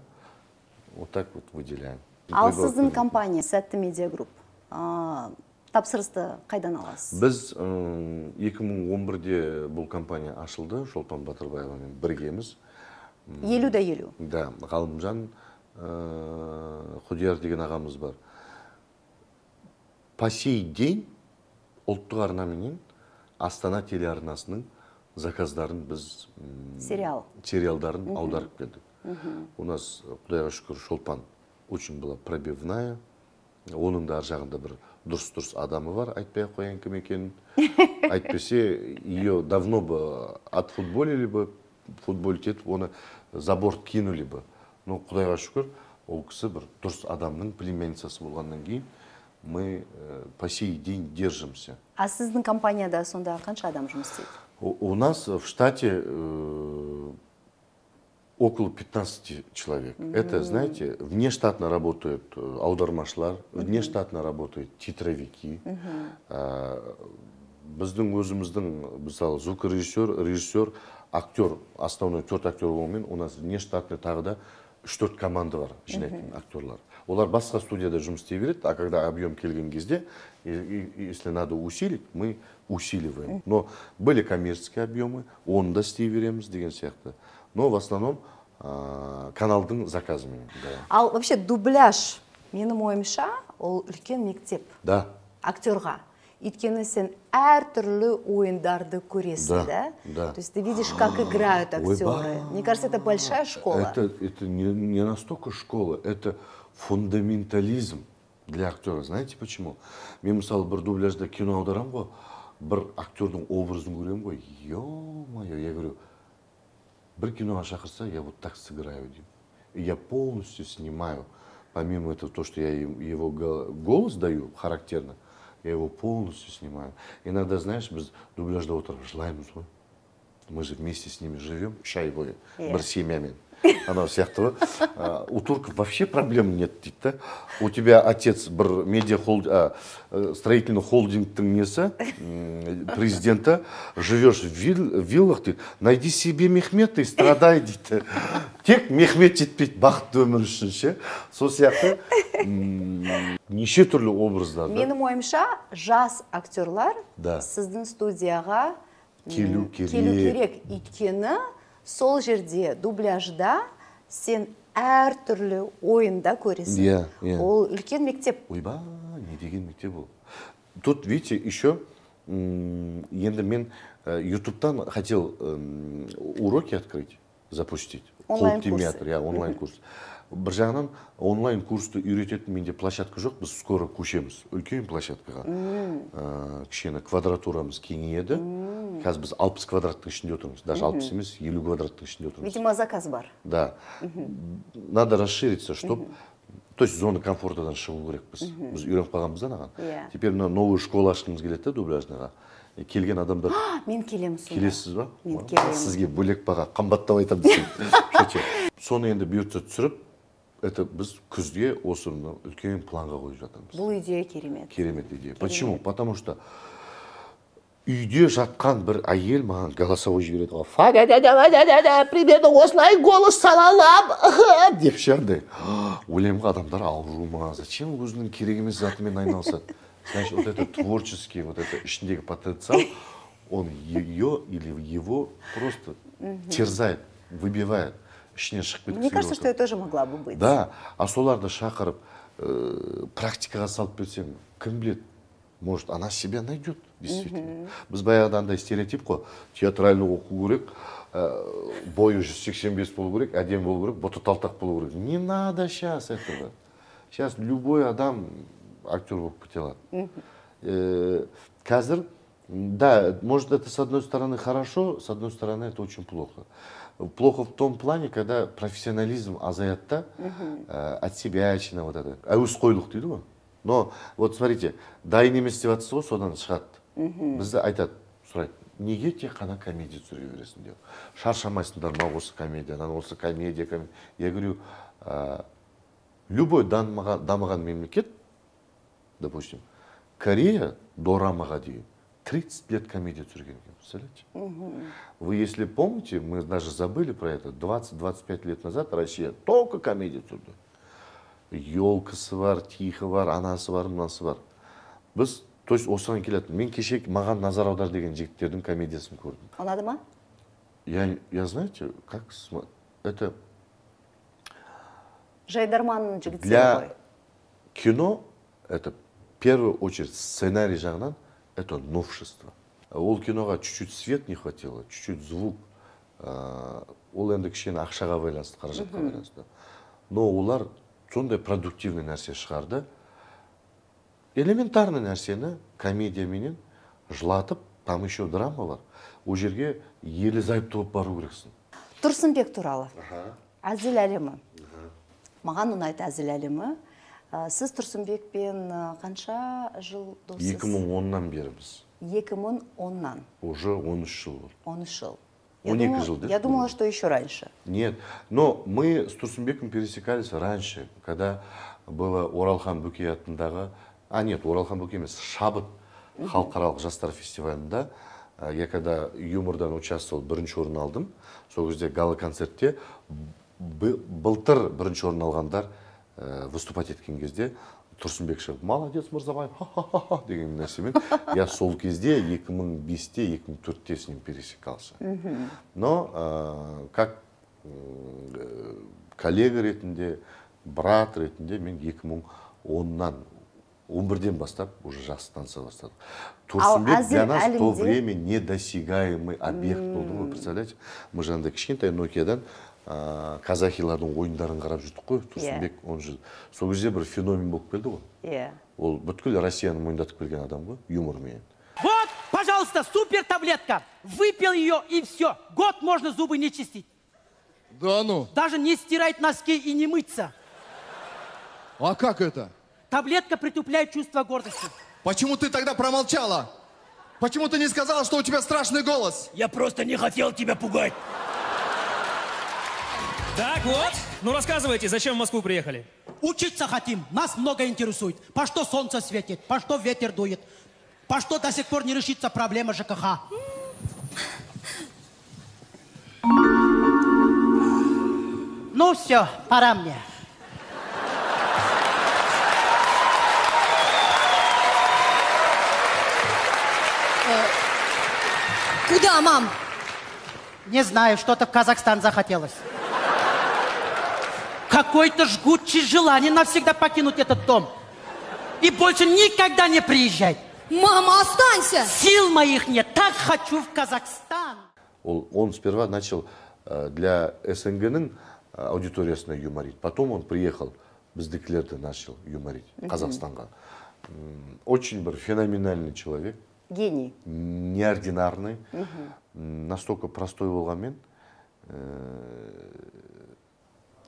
вот так вот выделяем. Ал сіздің компания Set Media Group тапсырысты қайдан аласыз? Біз 2011-де бұл компания ашылды, Шолпан Батырбаевамен біргеміз. Елу да елу. Да, Ғалымжан Худияр деген ағамыз бар. По сей день ұлттық арнаменен Астана телеарнасының заказдарын біз сериалдарын аударып келдік. У нас, құдайға шүкір, Шолпан очень была пробивная. Оның да ар жағында бір дұрыс-дұрыс адамы бар, айтпай қоян кім екенін. Айтпесе, ее давно бы отфутболили бы, футболить етіп, оны за борт кинули бы. Но, құдайға шүкір, ол кісі бір дұрыс адамның племянницасы болғаннан кейін, мы по сей день держимся. А сіздің компанияда сонда қанша адам жұмыс істейді? У нас в штате около 15 человек. Это, знаете, внештатно работают аудармашлар, внештатно работают титровики. Біздің өзіміздің, мысалы, звукорежиссер, режиссер, актер, основной төрт актер болымен, у нас внештатный тағы да 3-4 команда бар, жинайтын актерлар. Олар басқа студияда жұмыс істей береді, а когда объем келген кезде, если надо усилить, мы усиливаем. Но были коммерческие объемы, оны да істей береміз деген сияқты. Но в основном каналдың заказымен. Ал вообще дубляж, менің ойымша, ол үлкен мектеп. Да. Актерға. Иткені сен әртүрлі ойындарды көресің, да? Да. То есть ты видишь, как играют актеры. Мне кажется, это большая школа. Это не настолько школа, это фундаментализм для актера. Знаете почему? Мен мысалы бір дубляжда кино аударам ғой, бір актердің образын көрем ғой, ё-моё, я говорю, бір киноға шақырса, я вот так сыграю, я полностью снимаю, помимо этого, то, что я его голос даю характерно, я его полностью снимаю. Иногда, знаешь, без дубляжда отырып жылаймыз ғой. Мы же вместе с ними живем, шай бойы, бір семьямен. Анау сияқты. У турков вообще проблем нет, дейді. У тебя отец бір строительный холдингтің несі, президента, живешь в виллах, дейді. Найди себе Мехмет и страдай, дейді. Тек Мехмет жетпейді бақытты өмір үшін ше. Сол сияқты неше түрлі образдар. Менің ойымша, жас актерлар сіздің студияға келу керек. Өйткені сол жерде дубляжда сен әртүрлі ойында көресің. Ол үлкен мектеп. Ойба, не деген мектеп ол. Тут, видите, еще енді мен YouTube-тан хотел уроки открыть, запустить. Онлайн-курсы. Я онлайн-курс. Бір жағынан онлайн-курсты үйрететін менде площадка жоқ, біз скоро көшеміз. Үлкен площадкаға. Кішкене квадратурамыз кеңейеді. Қазір біз 60 квадраттың ішінде отырмыз. Даже 60 емес, 50 квадраттың ішінде отырмыз. Видимо, заказ бар. Да. Надо расшириться, чтобы... То есть зона комфортадан шығу керек біз. Біз үйреніп қалғанымыздан аған. Теперь мына новую школу ашқымыз келеді, дубляжныға. Келген адамдар... Мен келемін сонда. Келесіз ба? Мен келемін. Сізге бөлек баға қымбаттап айтам десем. Соны енді бұйыртса түсіріп, это біз күзге осы үлкен планға қойып жатамыз. Бұл идея керемет. Керемет идея. Почему? Потому что үйде жатқан бір әйел маған голосовой жібереді ғой. Фа-да-да-да-да-да-да-да, примерно осылай голос салалам, деп шаңдай. Өлемгі адамдар ауру ма, зачем өзінің керек емес затымен айналысады? Значит, вот это творческий, вот это ішіндегі потенциал, он ее или его просто терзает, выбивает. Мне кажется, что я тоже могла бы быть. Да, а соларды шақырып, практикаға салып берсең, кім білет, может, она себя найдет, действительно. Біз баяғыдандай стереотип қой, театральный оқу керек, бойы 185 болу керек, әдем болу керек, бұты талтақ болу керек. Не надо сейчас этого. Сейчас любой адам актер болып кетелады. Қазір, да, может, это с одной стороны хорошо, с одной стороны это очень плохо. Плохо в том плане, когда профессионализм азаятта от себя чина вот это. А ускойлық дейді ғой. Но вот смотрите, дайын емес деп жатса, содан шығады. Бізді айтады, сұрайды, неге тек қана комедия түсіре бересің деп. Шаршамайсыңдар ма осы комедиядан, осы комедия, комедия. Я говорю, любой дамыған мемлекет, допустим, Корея дорамаға дейін 30 лет комедия түсірген. Вы, если помните, мы даже забыли про это, 20-25 лет назад Россия только комедия туда. Ёлкасы бар, тихо бар, анасы бар, мынасы бар. Біз, то есть, осыған келетін. Мен кеше маған назар аудар деген жігіттердің комедиясын көрдім. Ұнады ма? Я, знаете, как... Это... Жайдарманның жігітсен ғой. Для кино, это, в первую очередь, сценарий жағынан, это новшество. Ол киноға чуть-чуть свет не хватило, чуть-чуть звук. Ол енді кішкене ақшаға байланысты, қаражатқа байланысты. Но олар сондай продуктивный нәрсе шығарды. Элементарный нәрсені комедияменен жылатып, там еще драма бар. Ол жерге елі зайып туып бару керексің. Тұрсынбек туралы. Әзіл әлемі. Маған ұнайды әзіл әлемі. Сіз Тұрсынбекпен қанша жыл досыз? 2010-нан беріміз. 2010-нан? Уже 13 жыл. 13 жыл. 12 жыл, да? Я думала, что еще раньше. Нет, но мы с Турсынбеком пересекались раньше, когда было Оралхан Бөкей атындағы, а нет, Оралхан Бөкей емес, Шабыт халықаралық жастар фестивалінде. Я когда юмордан участвовал, бірінші орын алдым, сол кезде гала концертте былтыр бірінші орын алғандар выступать еткен кезде Турсынбек шығып, молодец, Мырзабаев, ха-ха-ха-ха, деген нәрсемен. Я сол кезде 2005-те, 2004-те с ним пересекался. Но как коллега ретінде, брат ретінде, мен 2010-нан, 11-ден бастап, уже жас танса бастадық. Турсынбек для нас в то время недосягаемый объект болды, вы представляете? Мы жанда кішкентай Нокиядан казахилардың ойындарын қарап жүрдік қой, Турсынбек, он жыл. Сол кезде бір феномен болып келді ғой. Ол бүткіл Россияны мойындатып келген адам ғой, юмормен. Вот, пожалуйста, супер таблетка. Выпил ее и все. Год можно зубы не чистить. Да ну. Даже не стирать носки и не мыться. А как это? Таблетка притупляет чувство гордости. Почему ты тогда промолчала? Почему ты не сказала, что у тебя страшный голос? Я просто не хотел тебя пугать. Так вот, ну рассказывайте, зачем в Москву приехали? Учиться хотим, нас много интересует. По что солнце светит, по что ветер дует, по что до сих пор не решится проблема ЖКХ. Ну все, пора мне. Куда, мам? Не знаю, что-то в Казахстан захотелось. Какое-то жгучее желание навсегда покинуть этот дом. И больше никогда не приезжать. Мама, останься! Сил моих нет, так хочу в Казахстан. Он сперва начал для СНГ аудиториясына юморить. Потом он приехал, біздікілерді начал юморить, Казахстанға. Очень был феноменальный человек. Гений. Неординарный. Настолько простой болғанмен.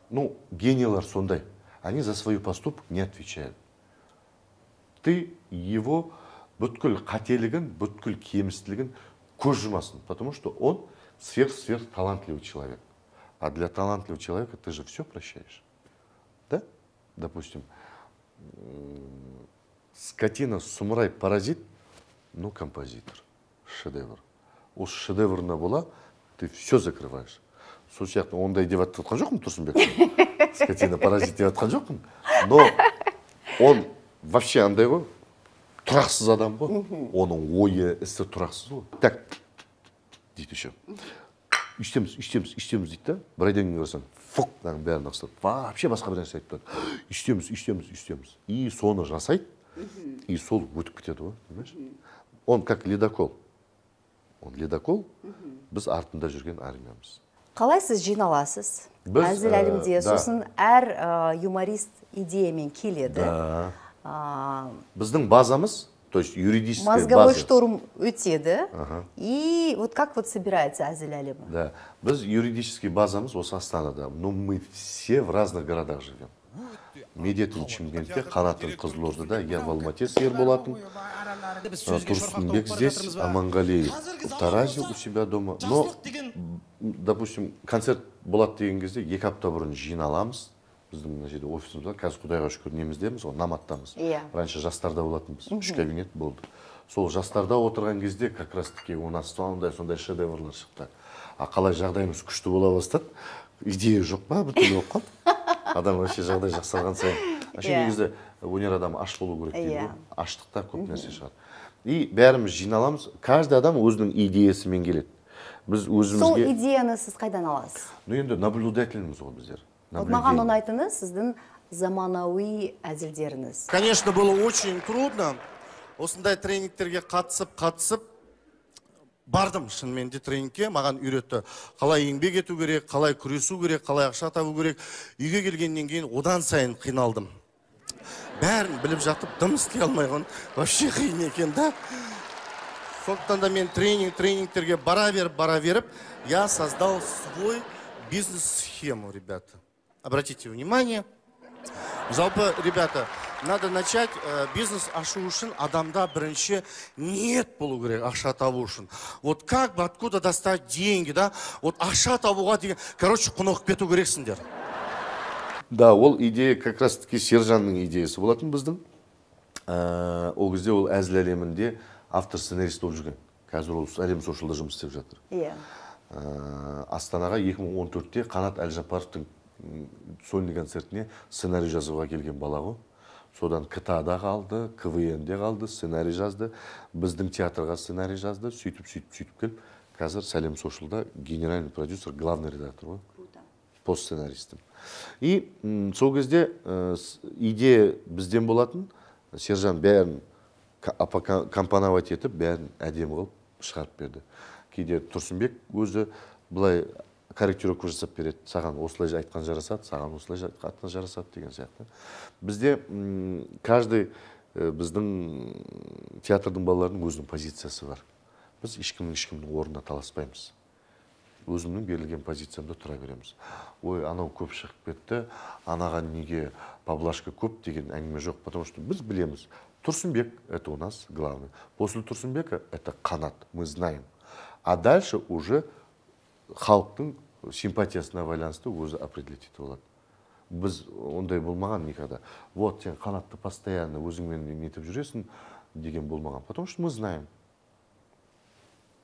Ну, гениалар сондай. Они за свою поступку не отвечают. Ты его бүткіл қателігін, бүткіл кемістілігін көз жұмасын, потому что он сверхталантливый человек. А для талантливого человека ты же все прощаешь. Да? Допустим, скотина, сумрай, паразит, ну, композитор, шедевр. Уж шедеврна была, ты все закрываешь. Сол сияқты ондай деп атқан жоқпын Тұрсынбек. Скотина паразит деп атқан жоқпын. Но он вообще андай ғой, тұрақсыз адам ғой. Оның ойы, ісі тұрақсыз ғой. Так, дейді еще. Іштеміз дейді да, бір айдан кейін қарасаң, фуқ, дағын бәрін ақсады. Вообще басқа бір нәрсе айтып тұрады. Іштеміз. И соны жасайды, и сол өтіп кетеді ғой. Он как ледокол. Он ледокол, біз артында жүрген армиямыз. Қалай сіз жиналасыз? Әзіл әлімде, сосын әр юморист идеямен келеді. Біздің базамыз, то есть юридическая база. Мозговой шторм өтеді. И вот как вот собирается әзіл әлімі? Да, біз юридический базамыз осы Астанада, но мы все в разных городах живем. Медетін Чимгенте, Қанатын Қызылордада, я в Алмате с Ерболатом, Турсынбек здесь, Амангалеев в Таразе у себя дома. Но, допустим, концерт болады деген кезде, екі апта бұрын жиналамыз, біздің офисімізде, қазір құдайға шүкір неміздеміз, наматтамыз. Раньше жастарда болатынбыз, үш кабинет болды. Сол жастарда отырған кезде, как раз таки у нас сондай шедеврлар шықты. А қалай жағдайымыз күшті бола бастады, идея жоқ па, бүтін болып қалды. Адам өше жағдай жақсарған сайын. Әші негізді өнер адам аш болу көрек дейді. Аштықта көп нәрсе шығады. И бәріміз жиналамыз. Каждый адам өзінің идеясымен келеді. Сол идеяны сіз қайдан аласыз? Ну енді наблюдательіміз ол біздер. Вот маған он айтыны сіздің заманауи әзілдеріңіз. Конечно, было очень трудно. Осындай тренингтерге қатысып, бардым шынменде тренингке, маған үйретті, қалай еңбек ету керек, қалай күресу керек, қалай ақша табу керек. Үйге келгеннен кейін одан сайын қиналдым. Бәрін біліп жатып, дым істей алмайған, вообще қиын екен да. Сондықтан да мен тренингтерге бара беріп, я создал свой бизнес-схему, ребята. Обратите внимание, Жалпы, ребята, надо начать бизнес ашу үшін адамда бірінші нет болу керек ақша табу үшін. Вот как бы откуда достать деньги, да? Вот ақша табуға деген, короче, құнығып кету керексіңдер. Да, ол идея как раз таки Сержанның идеясы болатын біздің. Ол кезде ол әзіл әлемінде автор сценарист болып жүрген. Қазір ол әлем сошылда жұмыс істеп жатыр. Иә. Астанаға 2014-те Қанат Әлжапаровтың сольный концертіне сценарий жазуға келген балағы. Содан КТА-да қалды, КВН-де қалды, сценарий жазды. Біздің театрға сценарий жазды. Сөйтіп келіп, қазір Сәлем Сошылда генеральный продюсер, главный редактор, постсценаристым. И сол кезде идея бізден болатын, Сержан бәрін компоновать етіп, бәрін әдемі қылып шығарып берді. Кейде Тұрсынбек өзі былай корректировка жасап береді, саған осылай айтқан жарасады, саған осылай айтқан жарасады деген сияқты. Бізде каждый біздің театрдың балаларының өзінің позициясы бар. Біз ешкімнің орнына таласпаймыз. Өзімнің берілген позициямда тұра береміз. Ой, анау көп шығып кетті, анаға неге поблажка көп деген әңгіме жоқ, потому что біз білеміз. Турсынбек – это у нас главный. После Турсынбека – это Қанат, мы знаем. А дальше уже халықтың симпатиясына байланысты өзі определетеді болады. Біз ондай болмаған никогда. Вот сен Қанатты постоянно өзіңмен нетіп жүресің деген болмаған. Потому что мы знаем.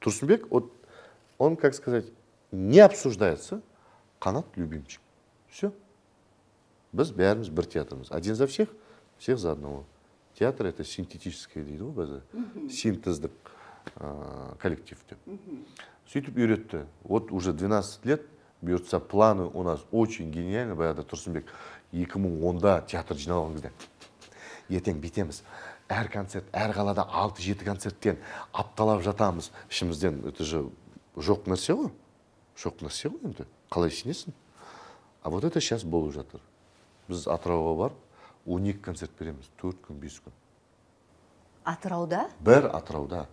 Турсынбек, он, как сказать, не обсуждается. Қанат любимчик. Все. Біз бәріміз бір театрымыз. Один за всех, всех за одного. Театр это синтетическое дейді ғой база. Синтездік коллективті. Сөйтіп үйретті. Вот уже 12 лет бьются планы у нас очень гениальны. Баяғыда Тұрсынбек 2010-да театр жиналған кезде. Ертең бітеміз. Әр концерт, әр қалада 6-7 концерттен апталап жатамыз. Ішімізден это же жоқ нәрсе ғой. Жоқ нәрсе ғой енді. Қалай сенесің? А вот это сейчас болып жатыр. Біз Атырауға барып, 12 концерт береміз. 4 күн, 5 күн. Атырауда? Бір Атырауда.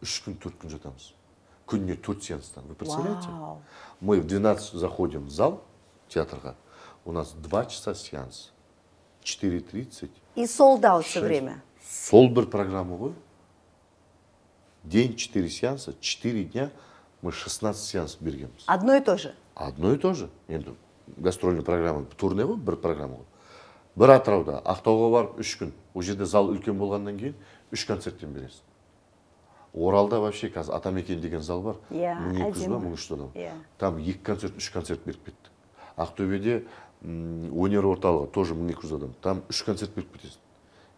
3 күн, 4 күн жатамыз. Күнне Турциянстан. Вы представляете? Вау. Мы в 12 заходим в зал театра. У нас 2 часа сеанс. 4:30. И солдат все время. Солбер программу вы. День 4 сеанса, 4 дня. Мы 16 сеансов берем. Одно и то же? Одно и то же. Гастрольная программа, турне вы, программу. Бір Атырауда, Ақтауға барып 3 күн. Ол жерде зал үлкен болғаннан кейін 3 концерттен бересіз. Оралда вообще қазір Атамекен деген зал бар. 1200 ба, 1300 адам. Там 2 концерт, 3 концерт беріп кеттік. Ақтөбеде өнер орталығы тоже 1200 адам. Там 3 концерт беріп кетесің.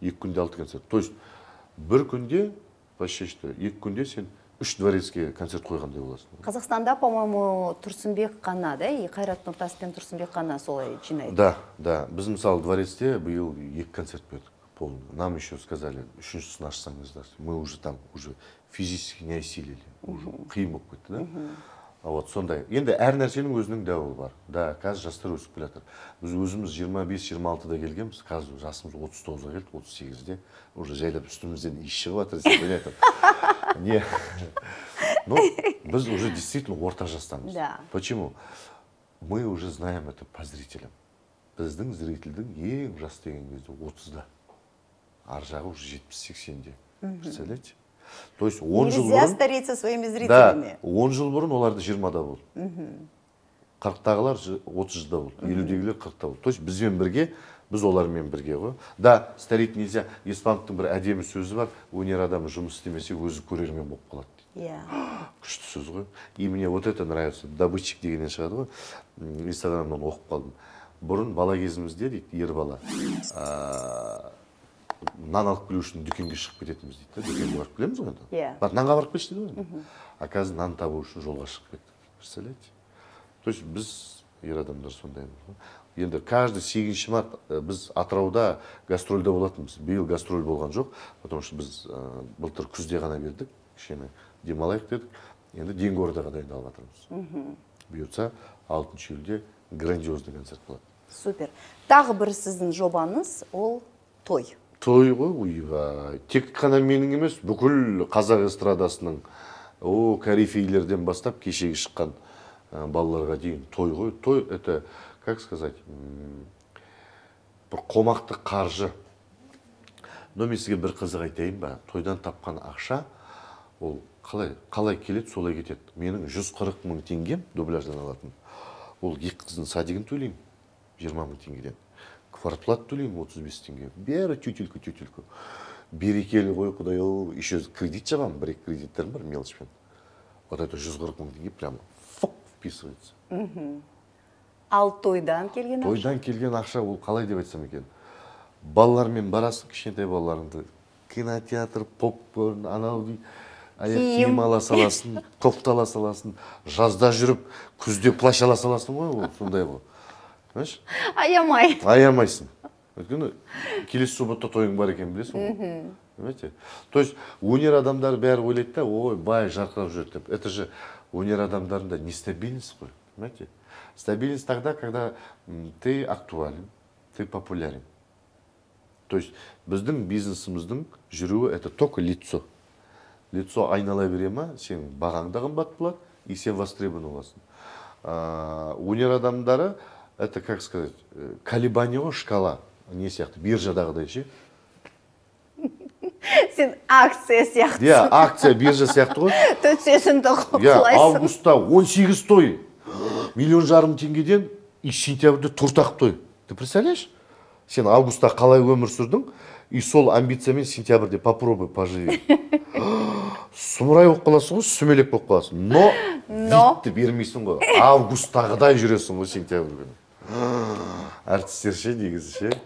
2 күнде 6 концерт. То есть бір күнде, вообще что, 2 күнде сен 3 дворецке концерт қойғандай боласың. Қазақстанда, по-моему, Турсынбек қана, да? И Қайраттың таспен Турсынбек қана солай жинайды. Да, да. Біз, мысалы, дворецте биыл 2 концерт бердік. Нам еще сказали, еще с нашей самой государством, мы уже там уже физически не осилили, уже қиым какой-то, да? Вот сондай. Енді әр нәрсенің өзінің дәуі бар. Да, қазір жастар өсіп келатыр. Біз өзіміз 25-26-да келгенбіз, қазір жасымыз 39-да келді, 38-де уже жайлап үстімізден еш шығып жатыр, сен ойлайтын. Не. Но біз уже действительно орта жастамыз. Да. Почему? Мы уже знаем это по зрителям. Біздің зрителдің ең жас деген кезде 30-да. Аржағы уже 70-80-де. Представляете? То есть 10 жыл бұрын... Нельзя стареть со своими зрителями. Да, 10 жыл бұрын оларды 20-да болды. 40-тағылар 30-да болды. 50-дегілер 40-та болды. То есть бізбен бірге, біз олармен бірге ғой. Да, стареть нельзя. Испандықтың бір әдемі сөзі бар. Өнер адамы жұмыс істемесе, өзі көрермен болып қалады. Күшті сөз ғой. И мне вот это нравится. Добытчик дегенен шығады ғой. Инстаграмнан оқып қалдым. Бұрын бала кезімізде дейді, ер бала. Нан алып келу үшін дүкенге шығып кететіміз дейді. Дүкенге барып келеміз ғой енді. Бірақ нанға барып келші дейді ғой. А қазір нан табу үшін жолға шығып кеттік. Представляете? То есть біз ер адамдар сондаймыз. Енді каждый 8 март біз Атырауда гастрольда болатынбыз. Биыл гастроль болған жоқ, потому что біз былтыр күзде ғана бердік, кішкене демалайық дедік. Енді Денгордаға дайындалып жатырмыз. Бұйыртса 6 июльде грандиозный концерт болады. Супер. Тағы бір сіздің жобаңыз ол той. Той ғой, тек қана менің емес, бүкіл қазақ эстрадасының корифейлерден бастап кешегі шыққан балаларға дейін той ғой. Той это, как сказать, бір қомақты қаржы. Но мен сізге бір қызық айтайын ба, тойдан тапқан ақша, ол қалай келеді, солай кетеді. Менің 140 мың теңгем дубляждан алатын. Ол екі қыздың садигін төлеймін 20 мың теңгеден. Квартплат төлеймін 35 теңге. Бәрі тютельку. Берекелі ғой, құдай-ау, еще кредит жабамын, бір кредиттерім бар мелочпен. Вот это 140 мың теңге прямо фук вписывается. Ал тойдан келген ақша? Тойдан келген ақша, ол қалай деп айтсам екен. Балалармен барасың, кішкентай балаларыңды кинотеатр, попкорн, анау дей, киім ала саласың, кофта ала саласың, жазда жүріп, күзде плащ ала саласың ғой, ол сондай ғой. Аямайсың. Өйткені келесі субботта тойың бар екен, білесің ғой. То есть өнер адамдары бәрі ойлайды да, ой, бай жарқырап жүреді деп. Это же өнер адамдарында нестабильность ғой, понимаете? Стабильность тогда, когда ты актуален, ты популярен. То есть біздің бизнесіміздің жүруі это только лицо. Лицо айнала берема, сен бағаңда қымбат болады, и сен востребован боласың. Өнер адамдары это, как сказать, колебание шкала, не сияқты, биржадағыдай ше. Сен акция сияқты. Иә, акция, биржа сияқты ғой. Төтсесін тоқып құлайсың. Августта 18 той, 1,5 миллион теңгеден, и сентябрьде тұртақ той. Ты представляешь? Сен августта қалай өмір сүрдің, и сол амбициямен сентябрьде попробуй поживи. Сұмырай болып қаласың ғой, сүмелек болып қаласың. Но витті бермейсің ғой. Августтағыдай жүресің ғой сентябрьге. Артистер ше негізі ше.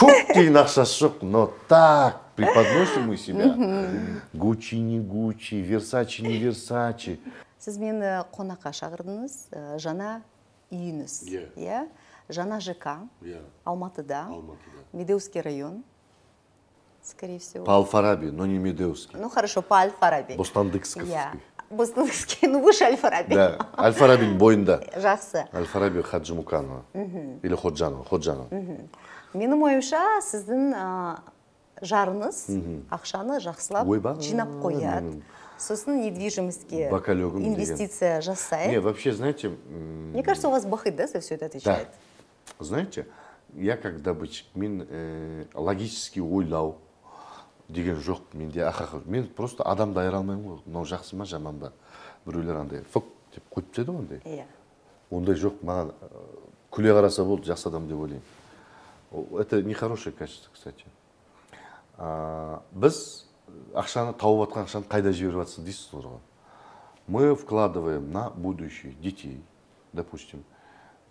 Көптеген ақшасы жоқ, но так преподносим мы себя. Гуччи не Гуччи, Версачи не Версачи. Сіз мені қонаққа шақырдыңыз, жаңа үйіңіз. Жаңа ЖК, Алматыда, Медеуский район, скорее всего. По-Алфараби, но не Медеуский. Ну хорошо, по-Алфараби. Бостандыкский. Бостандыкский, ну выше Алфараби. Да, Алфарабин бойында. Жақсы. Алфараби Хаджимуканова или Ходжанова. Менің ойымша, сіздің жарыңыз, ақшаны жақсылап жинап қояды. Сосын недвижимостьке инвестиция жасает. Не, вообще, знаете... Мне кажется, у вас бахыт, да, за все это отвечает? Да. Знаете, я как добытчик, мен логически ойлау, деген жоқ, менде ақақыр. Мен просто адамды айыра алмаймын, но жақсы ма, жаман ба. Біреулер андай, фық, деп қойып теді ондай. Ондай жоқ, маған күле қараса болды, жақсы адам деп ойлаймын. Это нехорошее качество, кстати. Біз... Ақшаны тауып атқан ақшаны қайда жіберіп атсын дейсіз оларға. Мы вкладываем на будущее детей, допустим.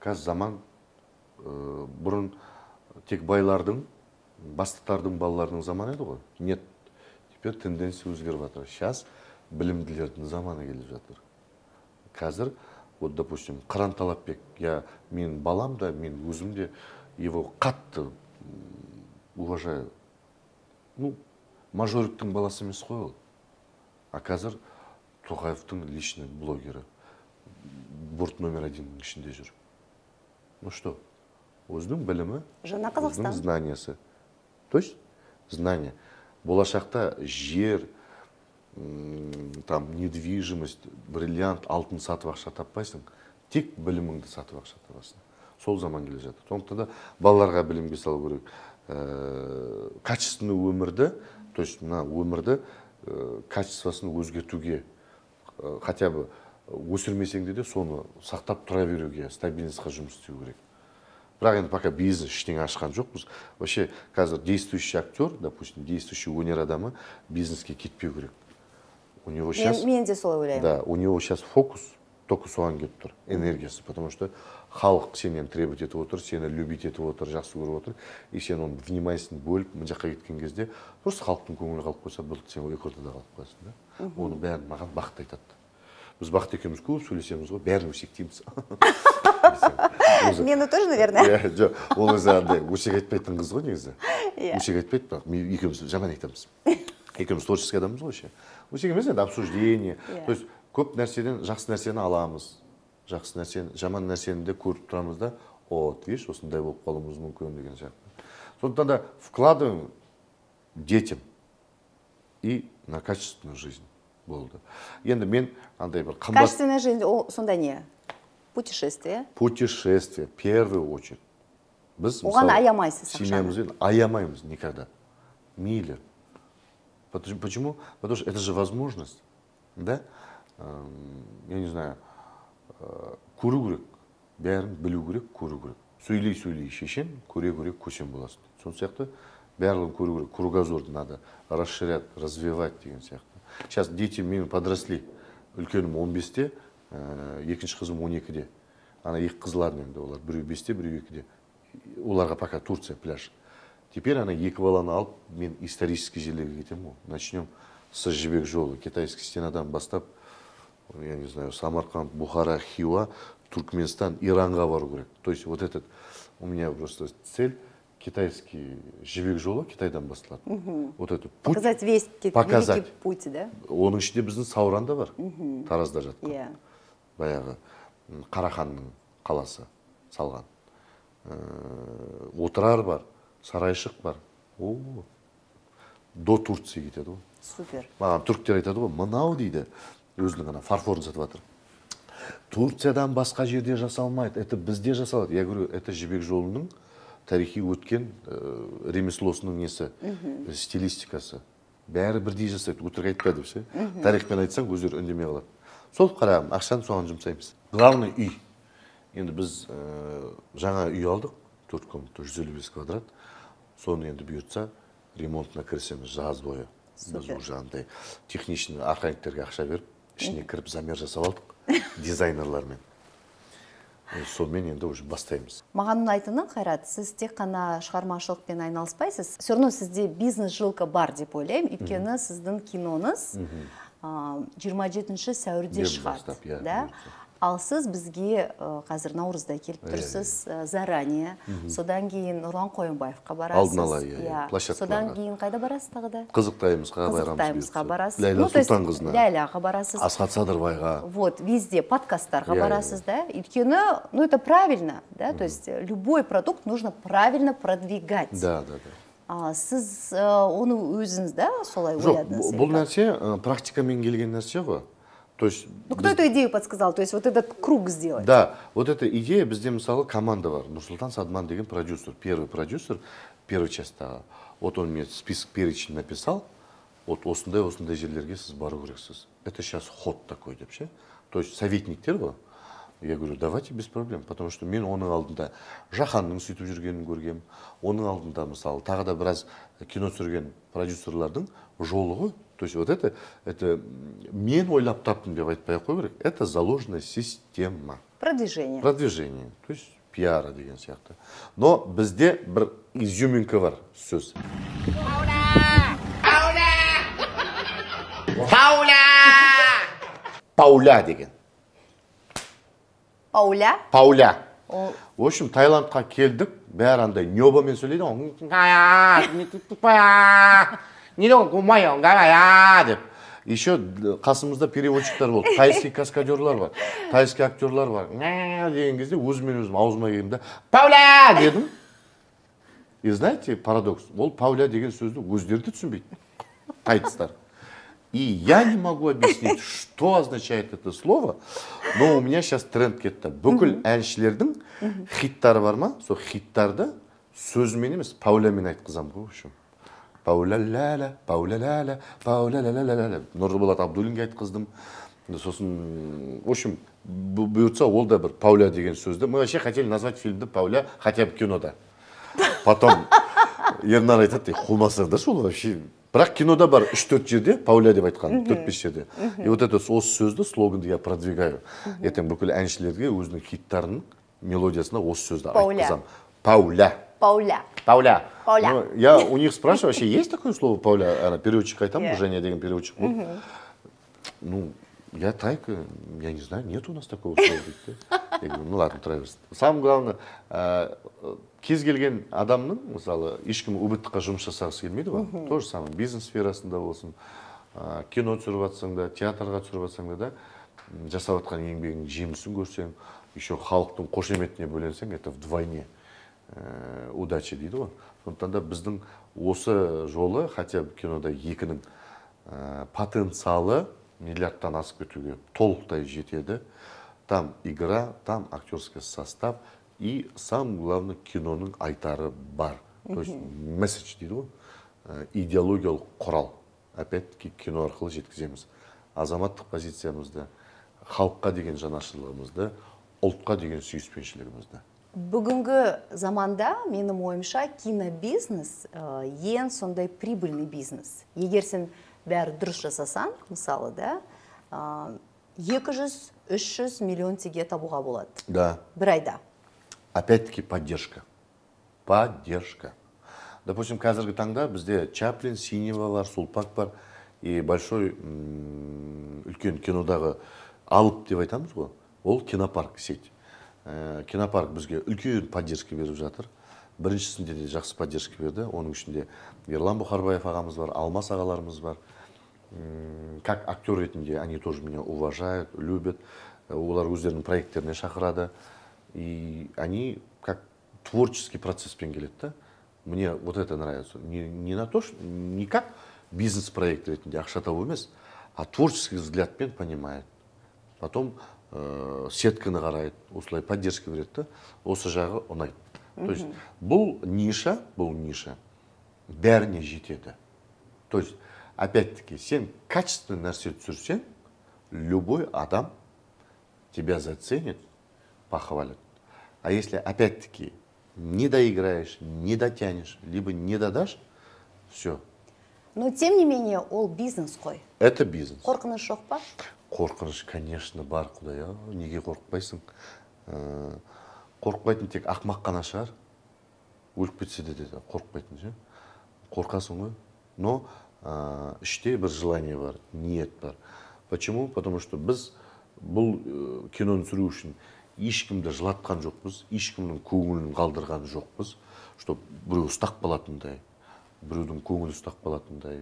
Қазір заман бұрын тек байлардың, бастықтардың, балалардың заманы еді ғой. Нет, теперь тенденция өзгеріп жатыр. Сейчас білімділердің заманы келіп жатыр. Қазір, вот, допустим, Қыран Талапбек, мен балам да, мен өзім де его қатты уважаю. Ну, мажориктің баласы емес қой ол. А қазір Тоқаевтың личный блогері борт номер 1-нің ішінде жүр. Ну что, өзінің білімі, өзінің знаниясы. То есть знания. Болашақта жер, там, недвижимость, бриллиант, алтын сатып ақша таппайсың, тек біліміңді сатып ақша табасың. Сол заман келе жатыр. Сондықтан да балаларға білімге салу керек. Качественный өмірді, то есть на өмірді качествосын өзгертуге, хотя бы өсірмесеңде де соны сақтап тұра беруге, стабильностьқа жұмыс істеу керек. Бірақ енді пока бизнес ештеңе ашқан жоқпыз. Вообще, қазір действующий актер, допустим, действующий өнер адамы бизнеске кетпеу керек. Мен де солай ойлаймын. Да, у него сейчас фокус только соған кетіп тұр, энергиясы, потому что халық сенен требует етіп отыр, сені любит етіп отыр, жақсы көріп отыр, и сен оның внимайсын бөліп, мұнжаққа кеткен кезде, просто халықтың көңілі қалып қойса, бұл сен экордада қалып қойсын. Оның бәрін маған бақыт айтады. Біз бақыт екеуміз көп сөйлесеміз ғой, бәрін өсектейміз. Мені тоже, наверное. Ол өзі андай, өсек айтпайтын қыз ғой негізі. Өсек айтпайды, екеуміз жаман айтамыз. Екеуміз творческий адамыз ғой ше. Өсек емес енді обсуждение. То есть көп нәрседен жақсы нәрсені аламыз. Жақсы нәрсен, жаман нәрсені де көріп тұрамыз да, от, видишь, осындай болып қалуымыз мүмкін деген сияқты. Сондықтан да вкладываем детям и на качественную жизнь болды. Енді мен андай бір қымбат... Качественная жизнь, о, сонда не? Путешествие? Путешествие, в первую очередь. Оған аямайсыз. Семьямызбен аямаймыз никогда. Мейлі. Почему? Потому что это же возможность. Да? Я не знаю. Куру-гурек. Бәрін білу-гурек, куру-гурек. Сөйлей-сөйлей шешен, көре-гурек, көсен боласын. Сон сияқты, бәрін куру-гурек, кругозорды надо расширять, развивать деген сияқты. Сейчас дети менің подросли. Үлкенім 15-те, екінші қызым 12-де. Ана екі қызларын енді олар. Біреу 5-те, біреу 2-де. Оларға пока Турция пляж. Теперь она екі баланы алып, мен исторический жерлерге кетем. Начнем с жібек жолы, китайский стенадан бастап, я не знаю, Самарканд, Бухара, Хива, Туркменстан, Иранға бару керек. То есть вот этот у меня просто цель китайский жібек жолы Китайдан басталады. Вот этот путь. Показать весь великий путь, да? Оның ішінде біздің Сауран да бар, Таразда жатқан. Баяғы Қараханның қаласы салған. Отырар бар, сарайшық бар. До Турции кетеді. Супер. Маған түріктер айтады, мынау дейді, өзінің ғана фарфорын сатып жатыр. Турциядан басқа жерде жасалмайды, это бізде жасалады. Я говорю, это жібек жолының тарихи өткен ремеслосының несі, стилистикасы. Бәрі бірдей жасайды, өтірік айтпайды все. Тарихпен айтсаң, өздері үндемей қалады. Сол қарағым, ақшаны соған жұмсаймыз. Главный үй. Енді біз жаңа үй алдық, 4 комната, 155 квадрат. Соны енді бұйыртса, ремонтына кірісеміз жаз бойы. Біз жаңағыдай техничный архитекторға ақша беріп, ішіне кіріп замер жасап алдық дизайнерлармен. Сонымен енді уже бастаймыз. Маған ұнайтыны, Қайрат, сіз тек қана шығармашылықпен айналыспайсыз. Все равно сізде бизнес-жилка бар деп ойлаймын, өйткені сіздің киноңыз 27-ші сәуірде шығады. Ал сіз бізге қазір наурызда келіп тұрсыз, заранее. Содан кейін Нұрлан Қойымбаевқа барасыз. Алдын ала, площадкаларға. Содан кейін қайда барасыз тағы да? Қызықтайымызға барасыз. Ләйла Сұлтан қызына. Ләйлаға барасыз. Асхат Садырбайға. Вот, везде подкасттарға барасыз, да? Өйткені, ну, это правильно, да? То есть, любой продукт нужно правильно продвигать. Да, да, да. Сіз оны өзіңіз, да, солай ойладыңыз? Жоқ, бұл нәрсе практикамен келген нәрсе ғой. То есть, ну, кто эту идею подсказал? То есть вот этот круг сделать? Да, вот эта идея, бізде мысалы команда бар. Нұрсултан Садман деген продюсер, первый частта. Вот он мне список перечень написал, вот осындай жерлерге сіз бару керексіз. Это сейчас ход такой вообще. То есть советниктер бар. Я говорю, давайте без проблем, потому что мен оның алдында жаханның сөйтіп жүргенін көргем, оның алдында мысалы тағы да біраз кино түсірген продюсерлардың жолы ғой. То есть вот это мен ойлап таптым деп айтпай қой керек, это заложенная система. Продвижение. Продвижение, то есть пиара деген сияқты. Но бізде бір изюминка бар сөз. Пауля! Пауля! Пауля! Пауля деген. Пауля? Пауля. В общем, Таиландқа келдік, бәрі андай небамен сөйлейді, еще қасымызда переводчиктар болды, тайский каскадерлар бар, тайский актерлар бар. Деген кезде өзімен-өзім аузыма келдім да, Пауля дедім. И знаете, парадокс, ол Пауля деген сөзді өздері түсінбейді, тайцтар. И я не могу объяснить, что означает это слово, но у меня сейчас тренд кетті. Бүкіл әншілердің хиттары бар ма? Сол хиттарды сөзімен емес, Паулямен айтқызам ғой, үшім. Пауля-ля-ля, пауля-ля-ля, пауля-ля-ля-ля-ля. Нұрболат Абдуллинге айтқыздым. Сосын, үшім, бұйыртса ол да бір Пауля деген сөзді. Мы вообще хотели назвать фильмді Пауля, хотя бы кинода. Потом Ернар айтады, қулмасырды шол вообще. Бірақ кинода бар 3-4 жерде, Пауля деп айтқан, 4-5 жерде. И вот это осы сөзді, слоганды я продвигаю. Ертең бүкіл әншілерге өзінің хиттарының мелодиясына осы сөзді айтқызам. Пауля. Пауля. Пауля. Пауля. Я у них спрашиваю, вообще есть такое слово Пауля? Она переводчик Айтам, Женя деген переводчик. Ну, я тайка, я не знаю, нет у нас такого слова. Я говорю, ну ладно, Трэвис. Самое главное, кез келген адамның, мысалы, ешкім үміттіға жұмысшасағысы келмейді ба? То же самое, бизнес сферасында болсын, кино түсіріп атсаң да, театрға түсіріп атсаң да, жасап атқан еңбегінің жемісін көрсең, еще халықтың қошеметіне бөленсең, это вдвойне удача дейді ғой. Сондықтан да біздің осы жолы, хотя бы кинода екінің потенциалы миллиардтан асып кетуге толықтай жетеді. Там игра, там актерский состав, И сам главный киноның айтары бар. То есть месседж дейді, идеологиялық құрал. Опять-таки кино арқылы жеткіземіз. Азаматтық позициямызды, халыққа деген жанашырлығымызды, ұлтқа деген сүйіспеншілігімізді. Бүгінгі заманда, менің ойымша, кинобизнес ең сондай прибыльный бизнес. Егер сен бәрі дұрыс жасасан, мысалы, да, 200-300 миллион теңге табуға болады. Да. Бір айда. Опять-таки поддержка. Поддержка. Допустим, қазіргі таңда бізде Чаплин, Синева бар, Сулпак бар и большой үлкен кинодағы алып деп айтамыз ғой, ол кинопарк сеть. Кинопарк бізге үлкен поддержка беріп жатыр. Біріншісінде де жақсы поддержка берді. Оның ішінде Ерлан Бухарбаев ағамыз бар, Алмас ағаларымыз бар. Как актер ретінде они тоже меня уважают, любят. Олар өздерінің проекттеріне шақырады. И они как творческий процесс пенгелетті. Мне вот это нравится. Не на то, что не как бизнес-проект ретінде ақша табу емес, а творческий взглядпен понимает. Потом сетканы қарайды, осылай поддержка береді, осы жағы ұнайды. То есть бұл ниша бәріне жетеді. То есть опять-таки сен качественный нәрсе түсірсең, любой адам тебя заценит, похвалит. А если опять-таки не доиграешь, не дотянешь, либо не додашь, все. Но тем не менее ол бизнес қой. Это бизнес. Қорқыныш жоқ па? Қорқыныш, конечно, бар, құдай, неге қорқпайсың? Қорқпайтын тек ақмақ қана шығар, өліп кетсе де деді, қорқпайтын ше. Қорқасың ғой, но іште бір желание бар, ниет бар. Почему? Потому что біз бұл киноны түсіру үшін ешкімді жылатқан жоқпыз, ешкімнің көңілін қалдырған жоқпыз, чтобы біреу ұстақ болатындай, біреудің көңілі ұстақ болатындай.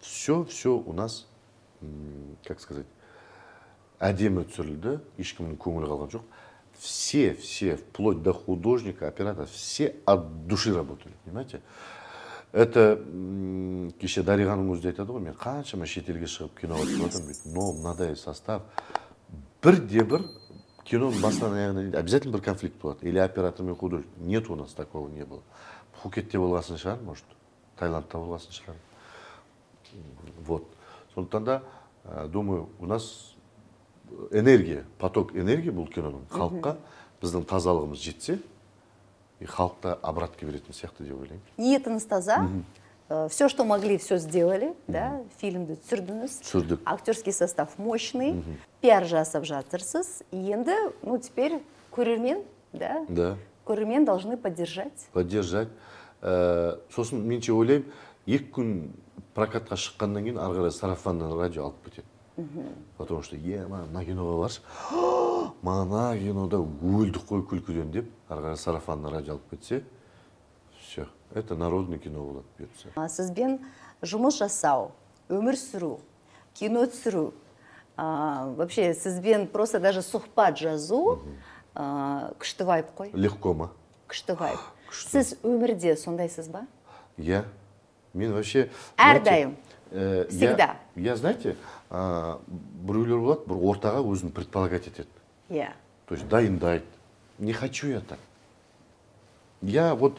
Все у нас, как сказать, әдемі түсірілді, ешкімнің көңілі қалған жоқ. Все, вплоть до художника, оператора, все от души работали, понимаете? Это, кеше Дариғаның өзі айтады ғой, мен қаншама шетелге шығып киноға түсірдім, но мынадай состав, бірде-бір киноның басынан аяғына дейін обязательно бір конфликт болады. Или оператор мен художник. Нет, у нас такого не было. Пхукетте болғасын шығар, может, Таиландта болғасын шығар. Вот. Сондықтан да, думаю, у нас энергия, поток энергии бұл киноның халыққа, біздің тазалығымыз жетсе, и халықта обратки беретін сияқты деп ойлаймын. Ниетіңіз таза, все, что могли, все сделали, да, фильмді түсірдіңіз, түсірдік. Актерский состав мощный, пиар жасап жатырсыз, енді, ну, теперь көрермен, да? Да. Көрермен должны поддержать. Поддержать. Сосын, мен ше ойлаймын, екі күн прокатқа шыққаннан кейін арғарай сарафаннан радио алып кетеді. Потому что мына киноға баршы, мына кинода өлдік қой күлкіден деп арғарай сарафаннан радио алып кетсе, все, это народный кино болады бұйыртса. Сізбен жұмыс жасау, өмір сүру, кино түсіру, вообще сізбен просто даже сұхбат жазу күшті вайп қой. Легко ма? Күшті вайп. Сіз өмірде сондайсыз ба? Я? Мен вообще... Әрдайым. Всегда. Я, знаете, біреулер болады, бір ортаға өзін предполагать етеді. Я. То есть дайындайды. Не хочу я так. Я вот...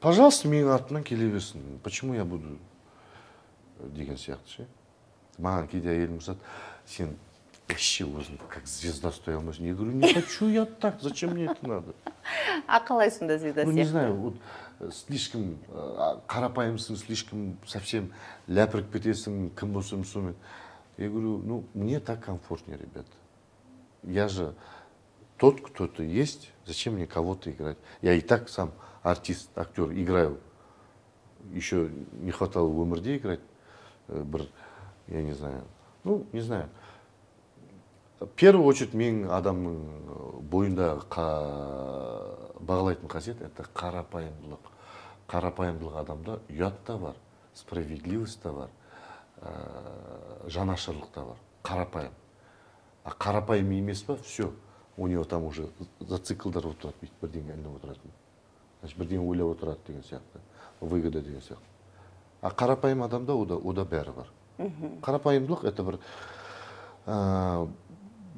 Пожалуйста, менің артымнан келе берсін. Почему я буду... деген сияқты ше. Маған кейде әйелім ұрсады, сен вообще өзін как звезда стоя алмайсың. Я говорю, не хочу я так, зачем мне это надо? А қалай сонда звезда сияқты? Ну, не знаю, вот... слишком қарапайымсың, слишком совсем ляпырып кетесің, кім болсам сонымен. Я говорю, ну, мне так комфортнее, ребята. Я же тот, кто ты есть, зачем мне кого-то играть? Я и так сам артист, актер, играю. Еще не хватало в өмірде играть. Я не знаю. Ну, не знаю. В первую очередь, мен адамның бойында бағалайтын қасиет, это қарапайымдылық. Қарапайымдылық адамда ұятта бар, справедливостта бар, жанашырлықта бар. Қарапайым. А қарапайым емес па, все. У него там уже зациклдар отырады, бейт бірден әлініп отырады. Значит, бірден ойлап отырады деген сияқты, выгода деген сияқты. А қарапайым адамда ода бәрі бар. Қарапайымдылық, это бір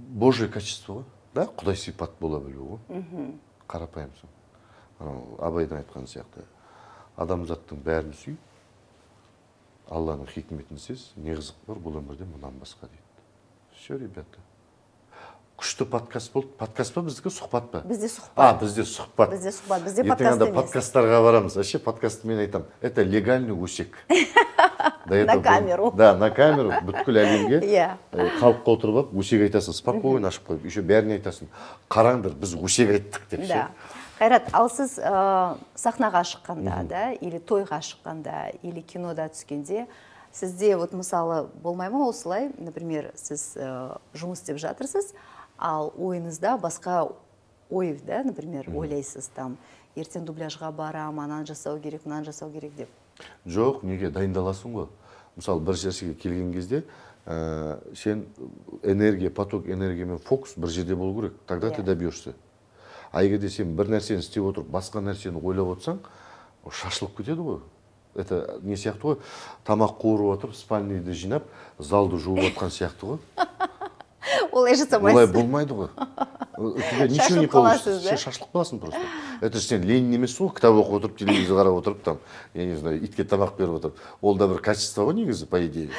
Божие качество. да, құдай сипат бола білу ғой. Қарапайымсың. Абайдың айтқан сияқты. Адамзаттың бәрін сүй, Алланың хикметін сез, не қызық бар бұл өмірде мұнан басқа дейді. Все, ребята. Күшті подкаст болды. Подкаст па біздікі, сұхбат па? Бізде сұхбат. Бізде сұхбат. Бізде сұхбат. Бізде подкаст емес. Ертең подкасттарға барамыз. Вообще подкасты мен айтам. Это легальный усик. На камеру. Да, на камеру. Бүткіл әлемге қалып қолтырып ап, усик айтасын. Спокойно ашып қойып. Еще бәріне айтасын. Қараңдар, біз усик айттық деп. Қайрат, ал сіз сахнаға шыққанда да, или тойға шыққанда, или кинода түскенде, сізде вот мысалы болмай ма осылай, например, сіз жұмыс деп жатырсыз, ал ойыңызда басқа ой, да, например, ойлайсыз там, ертең дубляжға барам, анан жасау керек, мынан жасау керек деп. Жоқ, неге дайындаласың ғой. Мысалы, бір жерге келген кезде, сен энергия, поток энергиямен фокус бір жерде болу керек. Тогда ты добьешься. А егерде сен бір нәрсені істеп отырып, басқа нәрсені ойлап отырсаң, шашылып кетеді ғой. Это не сияқты ғой. Тамақ қуырып отырып, спальниді жинап, залды жуып отқан сияқты ғой. Олай жасамайсыз. Олай болмайды ғой. Шашылып қаласыз, да? Шашылып қаласың просто. Это же сен Ленин емес сол, кітап оқып отырып, телевизор қарап отырып, там, я не знаю, итке тамақ беріп отырып. Ол да бір качество ғой негізі, по идее.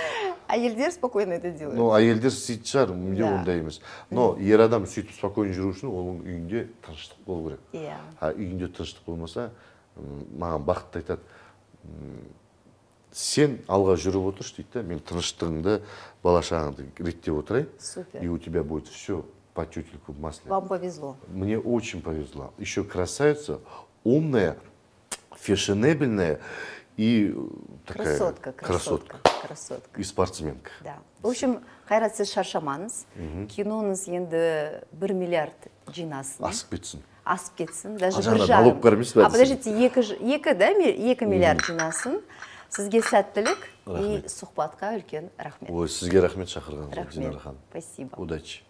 Әйелдер спокойно это делают. Ну, әйелдер сөйтіп шығар, менде ондай емес. Но ер адам сөйтіп спокойно жүру үшін, оның үйінде тыныштық болу керек. А үйінде тыныштық болмаса, маған бақытты айтады, сен алға жүріп отырш дейді, мен тыныштығыңды, балашағыңды реттеп отырай. И у тебя будет все по тютельку в масле. Вам повезло. Мне очень повезло. Еще красавица, умная, фешенебельная и такая красотка. И спортсменка. Да. В общем, Қайрат, сіз шаршамаңыз. Киноңыз енді 1 миллиард жинасын. Асып кетсін. Асып кетсін. Даже бір жарым. А подождите, 2 миллиард жинасын. Сізге сәттілік и сұхбатқа үлкен рахмет. Ой, сізге рахмет шақырған. Рахмет. Спасибо. Удачи.